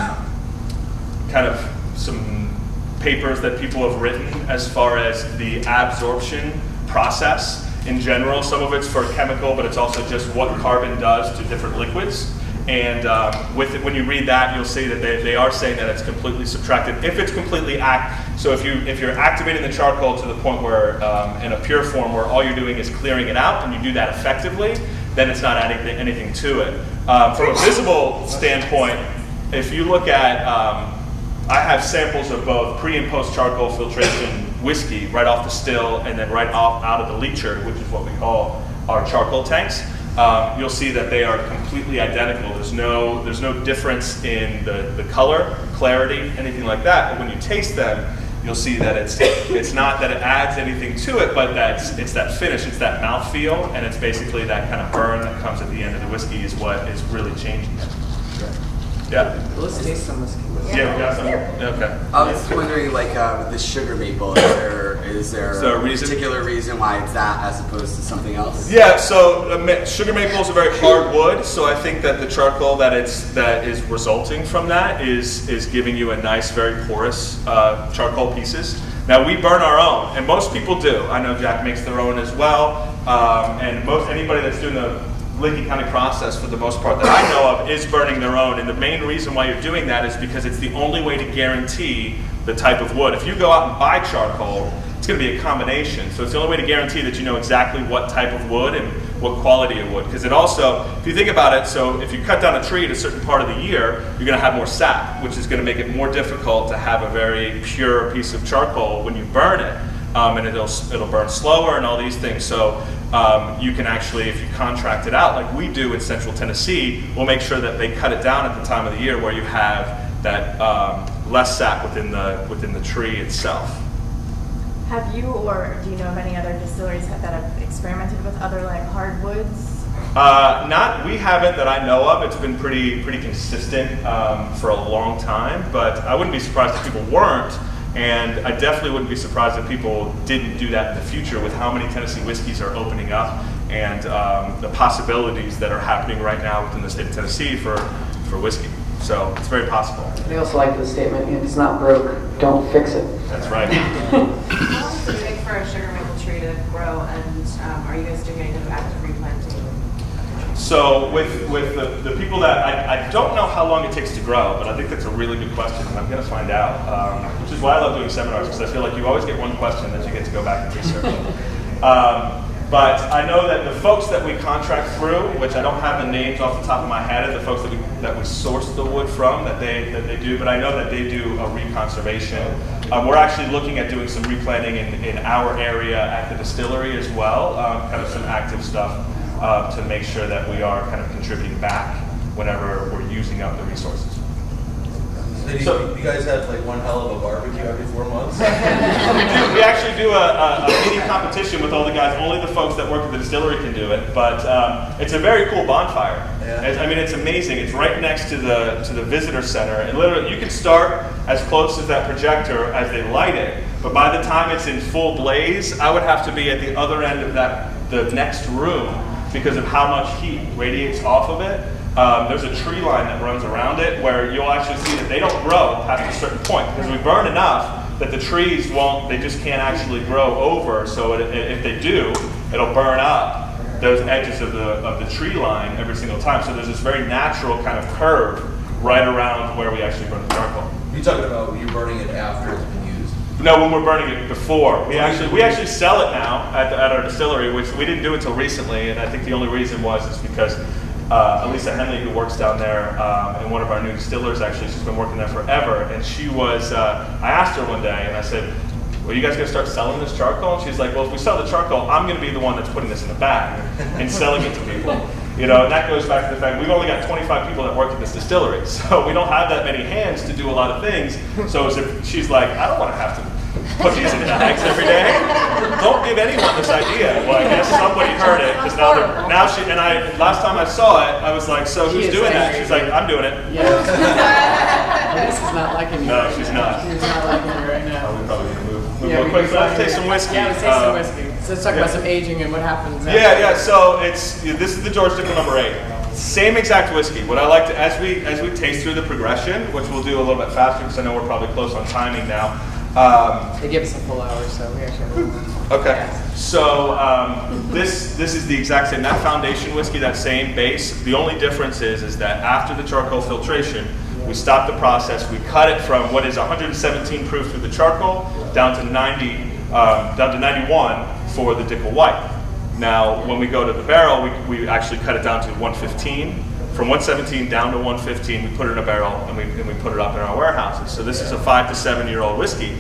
kind of some papers that people have written as far as the absorption process. In general, some of it's for chemical, but it's also just what carbon does to different liquids. And um, with it, when you read that, you'll see that they, they are saying that it's completely subtracted. If it's completely act, so if you if you're activating the charcoal to the point where um, in a pure form, where all you're doing is clearing it out, and you do that effectively, then it's not adding anything to it. Um, from a visible standpoint, if you look at, um, I have samples of both pre and post charcoal filtration whiskey right off the still and then right off out of the leacher, which is what we call our charcoal tanks. um, you'll see that they are completely identical. There's no, there's no difference in the, the color, clarity, anything like that. But when you taste them, you'll see that it's, it's not that it adds anything to it, but that's, it's that finish, it's that mouthfeel, and it's basically that kind of burn that comes at the end of the whiskey is what is really changing it. Yeah. Let's taste some whiskey. Yeah, yeah, we got some. Okay. I was wondering, like, uh, the sugar maple, is there, is there so a reason, particular reason why it's that as opposed to something else? Yeah, so uh, sugar maple is a very hard wood, so I think that the charcoal that it's that is resulting from that is, is giving you a nice, very porous uh, charcoal pieces. Now, we burn our own, and most people do. I know Jack makes their own as well, um, and most anybody that's doing the Lincoln County process, for the most part, that I know of, is burning their own. And the main reason why you're doing that is because it's the only way to guarantee the type of wood. If you go out and buy charcoal, it's going to be a combination. So it's the only way to guarantee that you know exactly what type of wood and what quality of wood. Because it also, if you think about it, so if you cut down a tree at a certain part of the year, you're going to have more sap, which is going to make it more difficult to have a very pure piece of charcoal when you burn it. Um, and it'll, it'll burn slower and all these things. So um, you can actually, if you contract it out, like we do in central Tennessee, we'll make sure that they cut it down at the time of the year where you have that um, less sap within the, within the tree itself. Have you, or do you know of any other distilleries that have experimented with other like hardwoods? Uh, not, we haven't that I know of. It's been pretty, pretty consistent um, for a long time, but I wouldn't be surprised if people weren't. And I definitely wouldn't be surprised if people didn't do that in the future with how many Tennessee whiskeys are opening up and um, the possibilities that are happening right now within the state of Tennessee for, for whiskey. So it's very possible. I also like the statement, if it's not broke, don't fix it. That's right. How long does it take for a sugar maple tree to grow, and um, are you guys doing any active replanting? So with, with the, the people that, I, I don't know how long it takes to grow, but I think that's a really good question, and I'm going to find out, um, which is why I love doing seminars, because I feel like you always get one question that you get to go back and research. um, but I know that the folks that we contract through, which I don't have the names off the top of my head of the folks that we, that we source the wood from, that they, that they do, but I know that they do a reconservation. Um, we're actually looking at doing some replanting in, in our area at the distillery as well, um, kind of some active stuff. Uh, to make sure that we are kind of contributing back whenever we're using up the resources. So, you, so you guys have like one hell of a barbecue every four months? we, do, we actually do a, a, a mini competition with all the guys. Only the folks that work at the distillery can do it, but um, it's a very cool bonfire. Yeah. I mean, it's amazing. It's right next to the to the visitor center, and literally you can start as close as that projector as they light it. But by the time it's in full blaze, I would have to be at the other end of that the next room, because of how much heat radiates off of it. Um, there's a tree line that runs around it where you'll actually see that they don't grow past a certain point, because we burn enough that the trees won't, they just can't actually grow over, so it, it, if they do, it'll burn up those edges of the, of the tree line every single time. So there's this very natural kind of curve right around where we actually burn the charcoal. You're talking about you burning it after it's been used? No, when we're burning it before. We actually we actually sell it now at, the, at our distillery, which we didn't do until recently, and I think the only reason was is because uh, Elisa Henley, who works down there, um, and one of our new distillers, actually, she's been working there forever, and she was, uh, I asked her one day, and I said, well, you guys going to start selling this charcoal? And she's like, well, if we sell the charcoal, I'm going to be the one that's putting this in the bag and selling it to people. You know, and that goes back to the fact we've only got twenty-five people that work at this distillery, so we don't have that many hands to do a lot of things. So as if she's like, I don't want to have to put these in bags every day. Don't give anyone this idea. Well, I guess somebody heard it, because now they're, now she, and I, last time I saw it, I was like, so who's doing that? She's like, I'm doing it. Yeah. Well, this is not liking you. No, she's not. She's not liking me right now. We probably move, move yeah, real quick. So let's take some whiskey. Yeah, let's take some whiskey. Um, so let's talk yeah. about some aging and what happens. Yeah, after. yeah. So it's this is the George Dickel number eight. Same exact whiskey. What I like to, as we as we taste through the progression, which we'll do a little bit faster because I know we're probably close on timing now. Um, they give us a full hour, so we actually have a okay. Yes. So um, this this is the exact same. That foundation whiskey, that same base. The only difference is is that after the charcoal filtration, we stop the process. We cut it from what is one hundred seventeen proof through the charcoal down to ninety, um, down to ninety-one for the Dickel White. Now, when we go to the barrel, we we actually cut it down to one fifteen. From one seventeen down to one fifteen, we put it in a barrel and we, and we put it up in our warehouses. So this is a five to seven year old whiskey.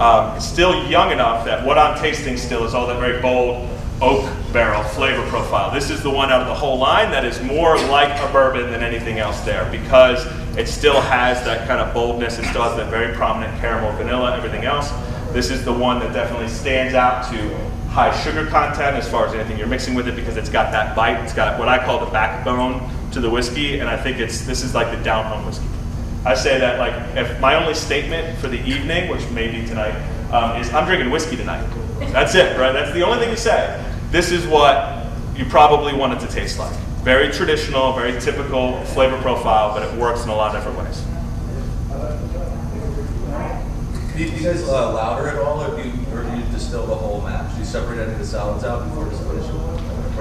Um, it's still young enough that what I'm tasting still is all that very bold, oak barrel flavor profile. This is the one out of the whole line that is more like a bourbon than anything else there, because it still has that kind of boldness. It still has that very prominent caramel, vanilla, everything else. This is the one that definitely stands out to high sugar content as far as anything you're mixing with it, because it's got that bite. It's got what I call the backbone to the whiskey, and I think it's this is like the down home whiskey. I say that like if my only statement for the evening, which may be tonight, um, is I'm drinking whiskey tonight. That's it, right? That's the only thing you say. This is what you probably want it to taste like. Very traditional, very typical flavor profile, but it works in a lot of different ways. Do you, do you guys uh, louder at all, or do, you, or do you distill the whole mash? Do you separate any of the solids out before distillation?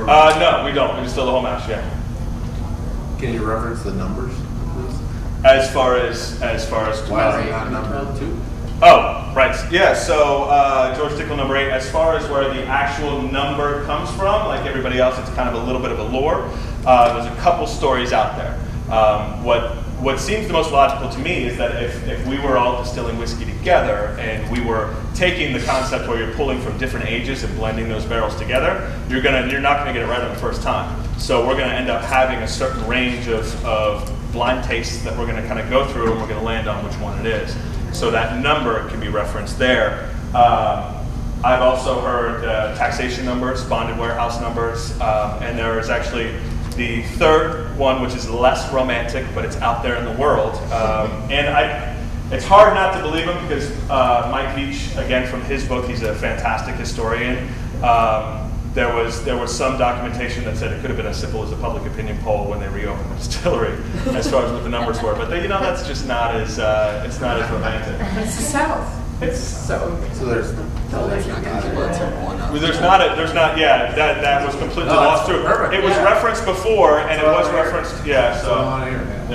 Uh, no, we don't. We distill the whole mash, yeah. Can you reference the numbers, please? As far as, as far as... Why is it not number two? Oh, right. Yeah, so uh, George Dickel number eight, as far as where the actual number comes from, like everybody else, it's kind of a little bit of a lore. Uh, there's a couple stories out there. Um, what what seems the most logical to me is that if, if we were all distilling whiskey together and we were taking the concept where you're pulling from different ages and blending those barrels together, you're gonna you're not gonna get it right on the first time. So we're gonna end up having a certain range of, of blind tastes that we're gonna kind of go through, and we're gonna land on which one it is. So that number can be referenced there. Um, I've also heard uh, taxation numbers, bonded warehouse numbers, um, and there is actually the third one, which is less romantic, but it's out there in the world. Um, and I, it's hard not to believe him, because uh, Mike Beach, again from his book, he's a fantastic historian. Um, There was, there was some documentation that said it could have been as simple as a public opinion poll when they reopened the distillery, as far as what the numbers were. But they, you know, that's just not as, uh, it's not as romantic. It's the South. It's so. So there's, no, there's not going to be one up. There's not, a, there's not, yeah, that, that was completely no, lost through. Perfect. It was yeah. referenced before, and so it was referenced, air. yeah, so. On air, man.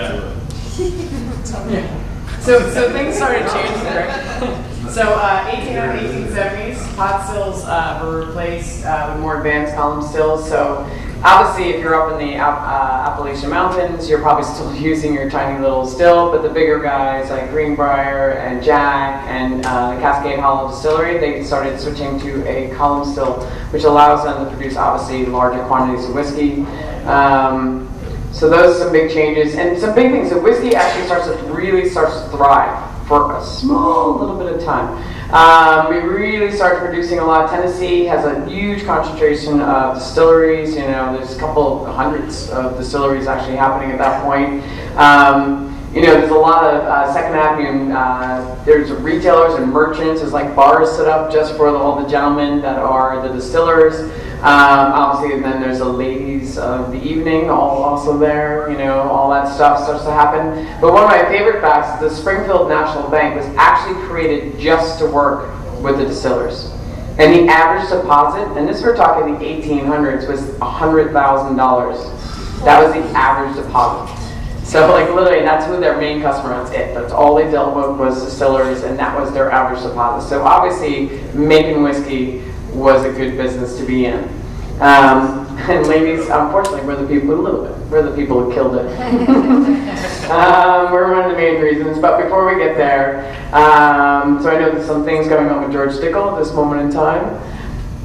Yeah. yeah. So, so things started changing, right? So uh, eighteen hundreds, eighteen seventies, pot stills uh, were replaced uh, with more advanced column stills. So obviously if you're up in the uh, Appalachian Mountains, you're probably still using your tiny little still, but the bigger guys like Greenbrier and Jack and uh, the Cascade Hollow Distillery, they started switching to a column still, which allows them to produce obviously larger quantities of whiskey. Um, so those are some big changes and some big things. So whiskey actually starts to really starts to thrive for a small little bit of time. Um, we really started producing a lot. Tennessee has a huge concentration of distilleries. You know, there's a couple hundreds of distilleries actually happening at that point. Um, you know, there's a lot of uh, Second Avenue, uh, there's retailers and merchants, there's like bars set up just for the, all the gentlemen that are the distillers. Um, obviously, and then there's the ladies of the evening all also there, you know, all that stuff starts to happen. But one of my favorite facts is the Springfield National Bank was actually created just to work with the distillers. And the average deposit, and this we're talking the eighteen hundreds, was one hundred thousand dollars. That was the average deposit. So like literally that's who their main customer was, it. That's all they dealt with was distillers, and that was their average deposit. So obviously making whiskey was a good business to be in. Um, and ladies, unfortunately, we're the people who live it. We're the people who killed it. um, we're one of the main reasons, but before we get there, um, so I know there's some things going on with George Dickel at this moment in time.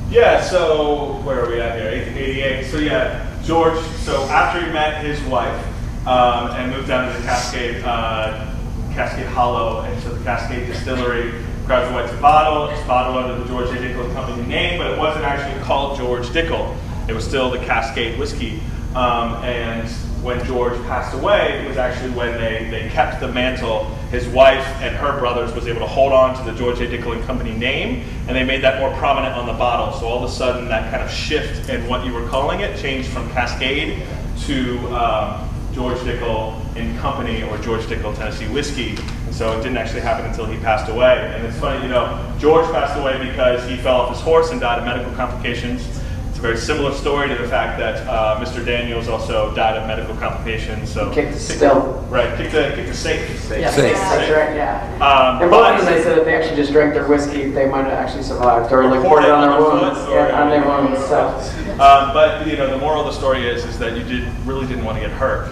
Yeah, so where are we at here? eighteen eighty-eight. So yeah, George, so after he met his wife, Um, and moved down to the Cascade, uh, Cascade Hollow, and so the Cascade Distillery grabbed the white bottle. It's bottled under the George A. Dickel Company name, but it wasn't actually called George Dickel. It was still the Cascade Whiskey. Um, and when George passed away, it was actually when they, they kept the mantle. His wife and her brothers was able to hold on to the George A. Dickel Company name, and they made that more prominent on the bottle. So all of a sudden, that kind of shift in what you were calling it changed from Cascade to... Um, George Dickel and Company, or George Dickel Tennessee Whiskey. So it didn't actually happen until he passed away. And it's funny, you know, George passed away because he fell off his horse and died of medical complications. It's a very similar story to the fact that uh, Mister Daniels also died of medical complications. So kicked the still. Right, kicked the, kicked the safe. Safe. Yeah, safe. That's safe. Right, yeah. Um, and both of them, they said if they actually just drank their whiskey, they might have actually survived. Or reported on their wounds. Yeah, on their wounds, so. Um, but, you know, the moral of the story is, is that you did really didn't want to get hurt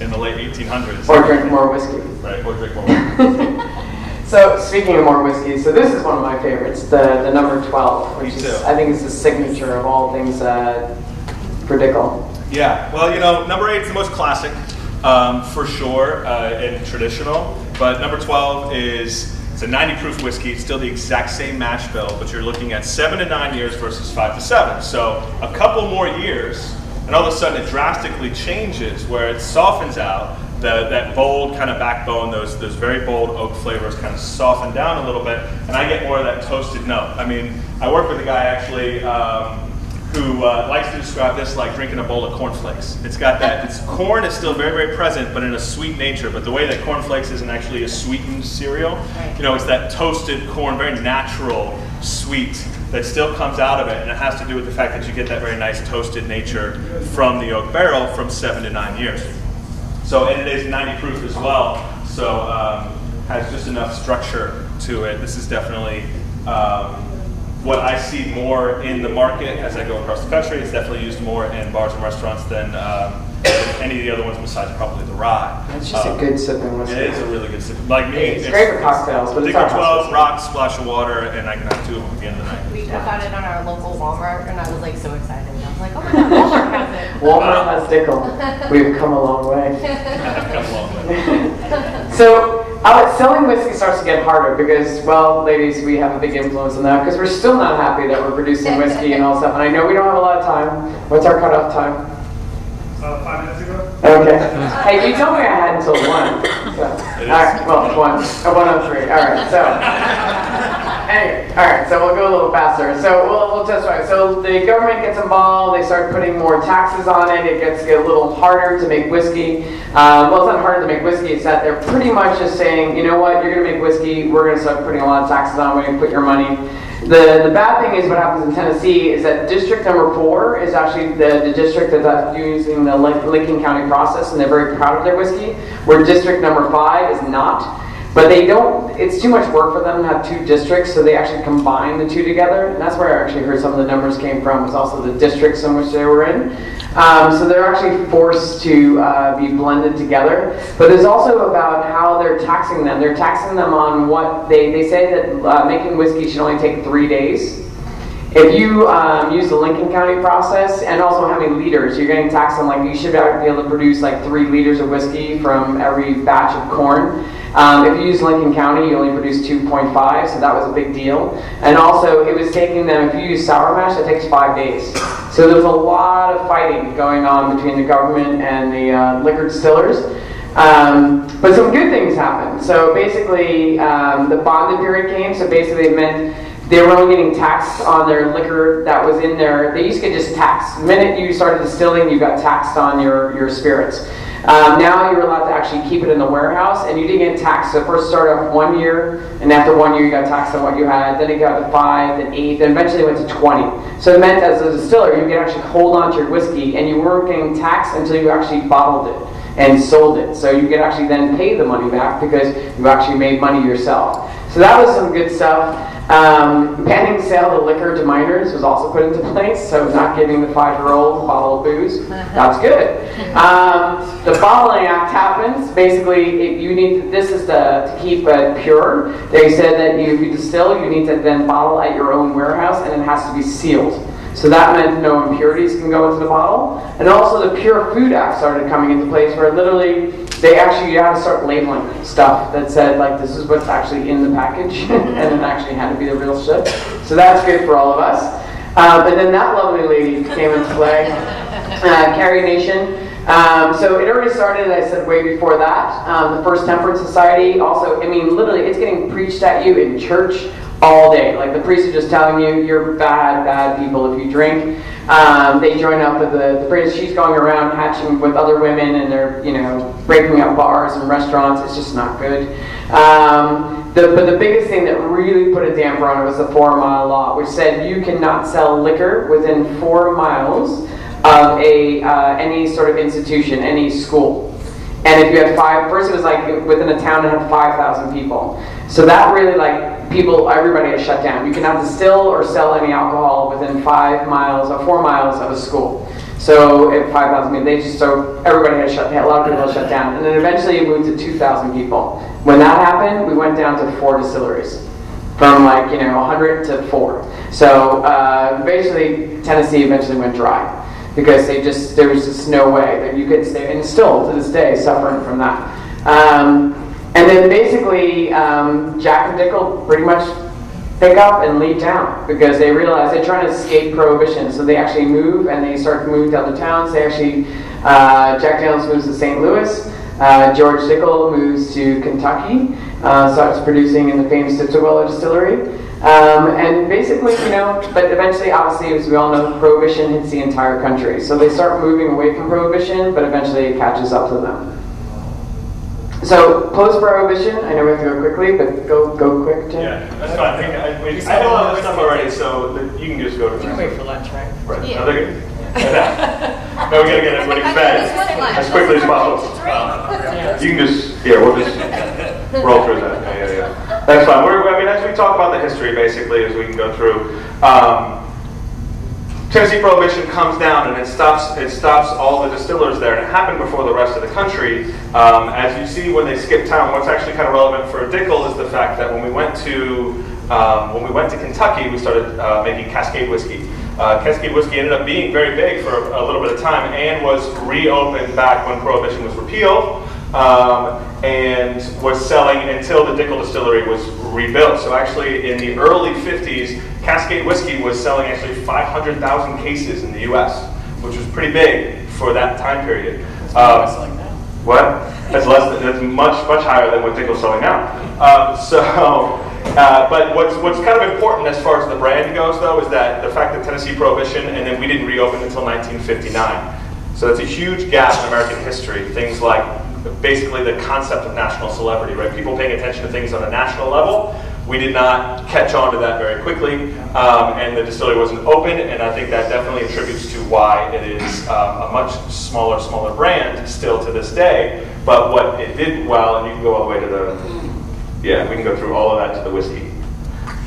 in the late eighteen hundreds. Or drink more whiskey. Right, or drink more whiskey. So speaking of more whiskey, so this is one of my favorites, the, the number twelve, which is, I think is the signature of all things uh, for Dickel. Yeah, well, you know, number eight is the most classic, um, for sure, uh, and traditional, but number twelve is, it's a ninety proof whiskey. It's still the exact same mash bill, but you're looking at seven to nine years versus five to seven. So a couple more years, and all of a sudden it drastically changes where it softens out the, that bold kind of backbone, those, those very bold oak flavors kind of soften down a little bit, and I get more of that toasted note. I mean, I work with a guy actually um, who uh, likes to describe this like drinking a bowl of cornflakes. It's got that, it's, corn is still very, very present, but in a sweet nature. But the way that cornflakes isn't actually a sweetened cereal, you know, it's that toasted corn, very natural, sweet, that still comes out of it. And it has to do with the fact that you get that very nice toasted nature from the oak barrel from seven to nine years. So, and it is ninety proof as well. So, um, has just enough structure to it. This is definitely, um, what I see more in the market as I go across the country. It's definitely used more in bars and restaurants than um, any of the other ones besides probably the rye. It's just um, a good sipping whiskey. It is a really good sipping. Like me, it's, it's great for cocktails. But Dickel twelve, rock, splash of water, and I can have two of them at the end of the night. We yeah. got it on our local Walmart, and I was like so excited. I was like, oh my God, Walmart has it. Walmart uh, has Dickel. We've come a long way. I've come a long way. So. Uh, selling whiskey starts to get harder because, well, ladies, we have a big influence on that because we're still not happy that we're producing whiskey and all stuff. And I know we don't have a lot of time. What's our cutoff time? Uh, five minutes ago. Okay. Hey, you told me I had until one. So. All right. Well, one. Oh, one on three. All right. So. Anyway. All right. So we'll go a little faster. So we'll we'll test right. So the government gets involved. They start putting more taxes on it. It gets a little harder to make whiskey. Um, well, it's not harder to make whiskey. It's that they're pretty much just saying, you know what, you're going to make whiskey. We're going to start putting a lot of taxes on. We're going to put your money. The the bad thing is what happens in Tennessee is that district number four is actually the, the district that's using the Lincoln County process, and they're very proud of their whiskey, where district number five is not. But they don't, it's too much work for them to have two districts, so they actually combine the two together. And that's where I actually heard some of the numbers came from, was also the districts in which they were in. Um, so they're actually forced to uh, be blended together. But there's also about how they're taxing them. They're taxing them on what, they, they say that uh, making whiskey should only take three days. If you um, use the Lincoln County process, and also how many liters, you're getting taxed on, like, you should be able to produce like three liters of whiskey from every batch of corn. Um, if you use Lincoln County, you only produce two point five, so that was a big deal. And also, it was taking them, if you use sour mash, that takes five days. So there was a lot of fighting going on between the government and the uh, liquor distillers. Um, but some good things happened. So basically, um, the bonded period came, so basically it meant they were only getting taxed on their liquor that was in there. They used to get just taxed. The minute you started distilling, you got taxed on your, your spirits. Um, now you're allowed to actually keep it in the warehouse, and you didn't get taxed. So first start off one year, and after one year you got taxed on what you had. Then it got to five, then eight, then eventually it went to twenty. So it meant as a distiller, you could actually hold on to your whiskey, and you weren't getting taxed until you actually bottled it and sold it. So you could actually then pay the money back because you actually made money yourself. So that was some good stuff. Um, banning sale of liquor to minors was also put into place, so not giving the five-year-old a bottle of booze. That's good. Um, the Bottling Act happens. Basically, if you need, this is the, to keep it pure. They said that you, if you distill, you need to then bottle at your own warehouse, and it has to be sealed. So that meant no impurities can go into the bottle. And also the Pure Food Act started coming into place, where literally they actually had to start labeling stuff that said, like, this is what's actually in the package, and it actually had to be the real shit. So that's good for all of us. Um, and then that lovely lady came into play, uh, Carrie Nation. Um, so it already started, I said, way before that. Um, the First Temperance Society also, I mean, literally, it's getting preached at you in church all day. Like, the priests are just telling you, you're bad, bad people if you drink. Um, they join up with the, the priest. She's going around hatching with other women, and they're, you know, breaking up bars and restaurants. It's just not good. Um, the, but the biggest thing that really put a damper on it was the four-mile law, which said you cannot sell liquor within four miles of a uh, any sort of institution, any school. And if you had five, first it was like within a town that had five thousand people. So that really, like, people, everybody had shut down. You cannot distill or sell any alcohol within five miles or four miles of a school. So at five thousand people, they just, so everybody had to shut down, a lot of people had shut down. And then eventually it moved to two thousand people. When that happened, we went down to four distilleries. From like, you know, one hundred to four. So uh, basically, Tennessee eventually went dry. Because they just, there was just no way that you could stay, and still to this day, suffering from that. Um, and then basically, um, Jack and Dickel pretty much pick up and leave town because they realize they're trying to escape prohibition. So they actually move and they start moving down to towns. They actually, uh, Jack Daniels moves to Saint Louis, uh, George Dickel moves to Kentucky, uh, starts producing in the famous Tullahoma distillery. Um, and basically, you know, but eventually, obviously, as we all know, prohibition hits the entire country. So they start moving away from prohibition, but eventually it catches up to them. So, post-prohibition, I know we have to go quickly, but go go quick, Tim. Yeah, that's fine. I think I, we, I know all that stuff already, so the, you can just go to the wait for lunch, right? Right. Yeah. No, they're good. Yeah. No, we gotta get everybody fed as quickly as possible. Uh, you can just, yeah, we'll just roll through that. Yeah, yeah, yeah. That's fine. We're, I mean, as we talk about the history, basically, as we can go through, um, Tennessee prohibition comes down and it stops. It stops all the distillers there, and it happened before the rest of the country. Um, as you see, when they skip town, what's actually kind of relevant for Dickel is the fact that when we went to um, when we went to Kentucky, we started uh, making Cascade whiskey. Uh, Cascade whiskey ended up being very big for a, a little bit of time, and was reopened back when prohibition was repealed, um, and was selling until the Dickel distillery was rebuilt. So actually, in the early fifties. Cascade whiskey was selling actually five hundred thousand cases in the U S, which was pretty big for that time period. That's um, selling now. What? That's less than, that's much, much higher than what Dickel's selling now. Um, so, uh, but what's, what's kind of important as far as the brand goes, though, is that the fact that Tennessee prohibition, and then we didn't reopen until nineteen fifty-nine. So that's a huge gap in American history. Things like basically the concept of national celebrity, right? People paying attention to things on a national level. We did not catch on to that very quickly, um, and the distillery wasn't open, and I think that definitely attributes to why it is um, a much smaller, smaller brand still to this day. But what it did well, and you can go all the way to the, yeah, we can go through all of that to the whiskey.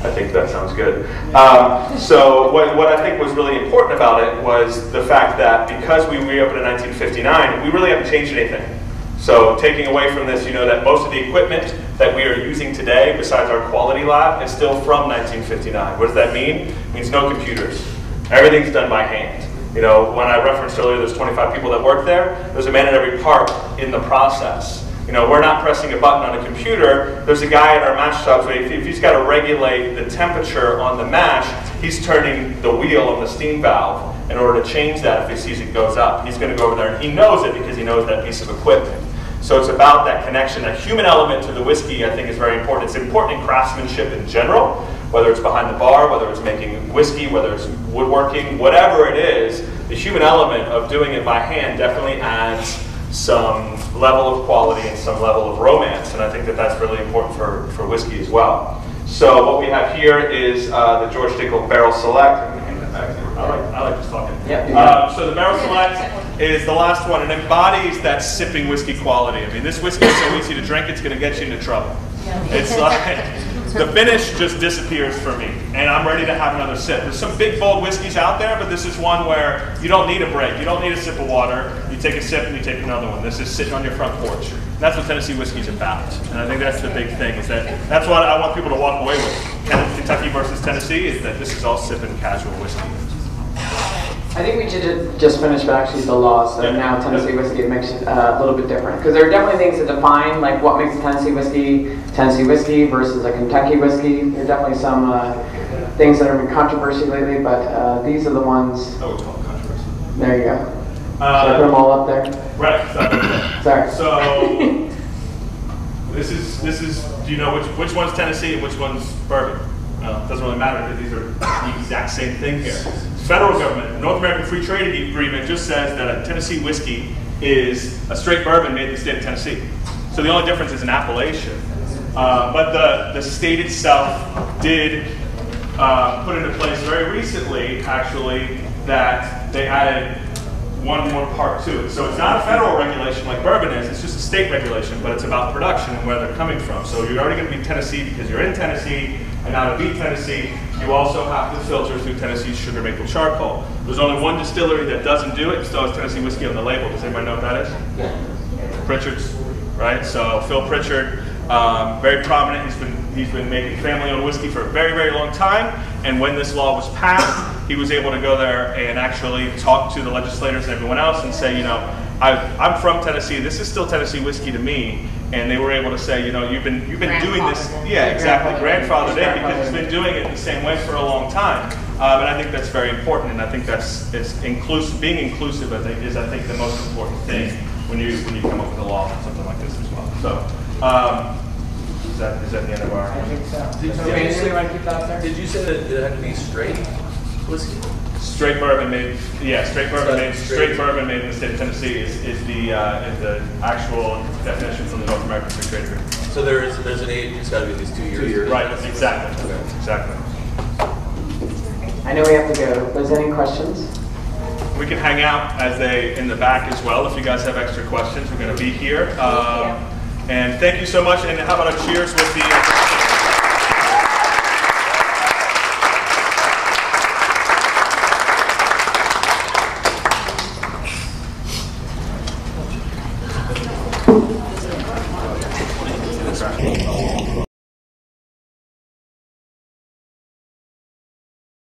I think that sounds good. Um, so what, what I think was really important about it was the fact that because we reopened in nineteen fifty-nine, we really haven't changed anything. So taking away from this, you know that most of the equipment that we are using today, besides our quality lab, is still from nineteen fifty-nine. What does that mean? It means no computers. Everything's done by hand. You know, when I referenced earlier, there's twenty-five people that work there. There's a man at every part in the process. You know, we're not pressing a button on a computer. There's a guy at our mash shop. If he's got to regulate the temperature on the mash, he's turning the wheel on the steam valve in order to change that if he sees it goes up. He's going to go over there and he knows it because he knows that piece of equipment. So it's about that connection, that human element to the whiskey, I think is very important. It's important in craftsmanship in general, whether it's behind the bar, whether it's making whiskey, whether it's woodworking, whatever it is, the human element of doing it by hand definitely adds some level of quality and some level of romance. And I think that that's really important for, for whiskey as well. So what we have here is uh, the George Dickel Barrel Select. I like, I like just talking. Yeah, yeah. Uh, so the Barrel Select is the last one. It embodies that sipping whiskey quality. I mean, this whiskey is so easy to drink, it's going to get you into trouble. Yeah. It's like, the finish just disappears for me, and I'm ready to have another sip. There's some big, bold whiskeys out there, but this is one where you don't need a break. You don't need a sip of water. You take a sip, and you take another one. This is sitting on your front porch. That's what Tennessee whiskey's about, and I think that's the big thing. Is that that's what I want people to walk away with. Kentucky versus Tennessee is that this is all sipping casual whiskey. I think we should just finish actually the laws. So yeah. Now Tennessee whiskey makes it uh, a little bit different because there are definitely things that define like what makes Tennessee whiskey Tennessee whiskey versus a Kentucky whiskey. There are definitely some uh, things that are in controversy lately, but uh, these are the ones. Oh, it's all controversy. There you go. Uh, Should I put them all up there? Right. Sorry. So this is this is. Do you know which which one's Tennessee and which one's bourbon? No, it doesn't really matter because these are the exact same thing here. Federal government, North American Free Trade Agreement just says that a Tennessee whiskey is a straight bourbon made in the state of Tennessee. So the only difference is an appellation. Uh, but the, the state itself did uh, put into place very recently, actually, that they added one more part to it. So it's not a federal regulation like bourbon is, it's just a state regulation, but it's about production and where they're coming from. So you're already going to be Tennessee because you're in Tennessee, And out of East Tennessee, you also have to filter through Tennessee Sugar Maple charcoal. There's only one distillery that doesn't do it, and still has Tennessee whiskey on the label. Does anybody know what that is? Pritchard's, right? So Phil Pritchard, um, very prominent. He's been, he's been making family-owned whiskey for a very, very long time. And when this law was passed, he was able to go there and actually talk to the legislators and everyone else and say, you know, I, I'm from Tennessee. This is still Tennessee whiskey to me. And they were able to say, you know, you've been you've been doing this, yeah, exactly, grandfathered in, because it's been doing it the same way for a long time. Um, and I think that's very important. And I think that's it's inclusive. Being inclusive, I think, is I think the most important thing when you when you come up with a law or something like this as well. So. Um, Is that, is that the end of our... I think so. Did, so yeah. say, did you say that it had to be straight whiskey? Straight bourbon made... Yeah, straight bourbon, made, straight bourbon made in the state of Tennessee is, is, the, uh, is the actual definition from the North American Free Trade Agreement. So there is, there's an age, it's got to be at least two years. Two years. Right, exactly. Okay. Exactly. I know we have to go. Was there any questions? We can hang out as they in the back as well. If you guys have extra questions, we're going to be here. Um, yeah. And thank you so much, and how about a cheers with the...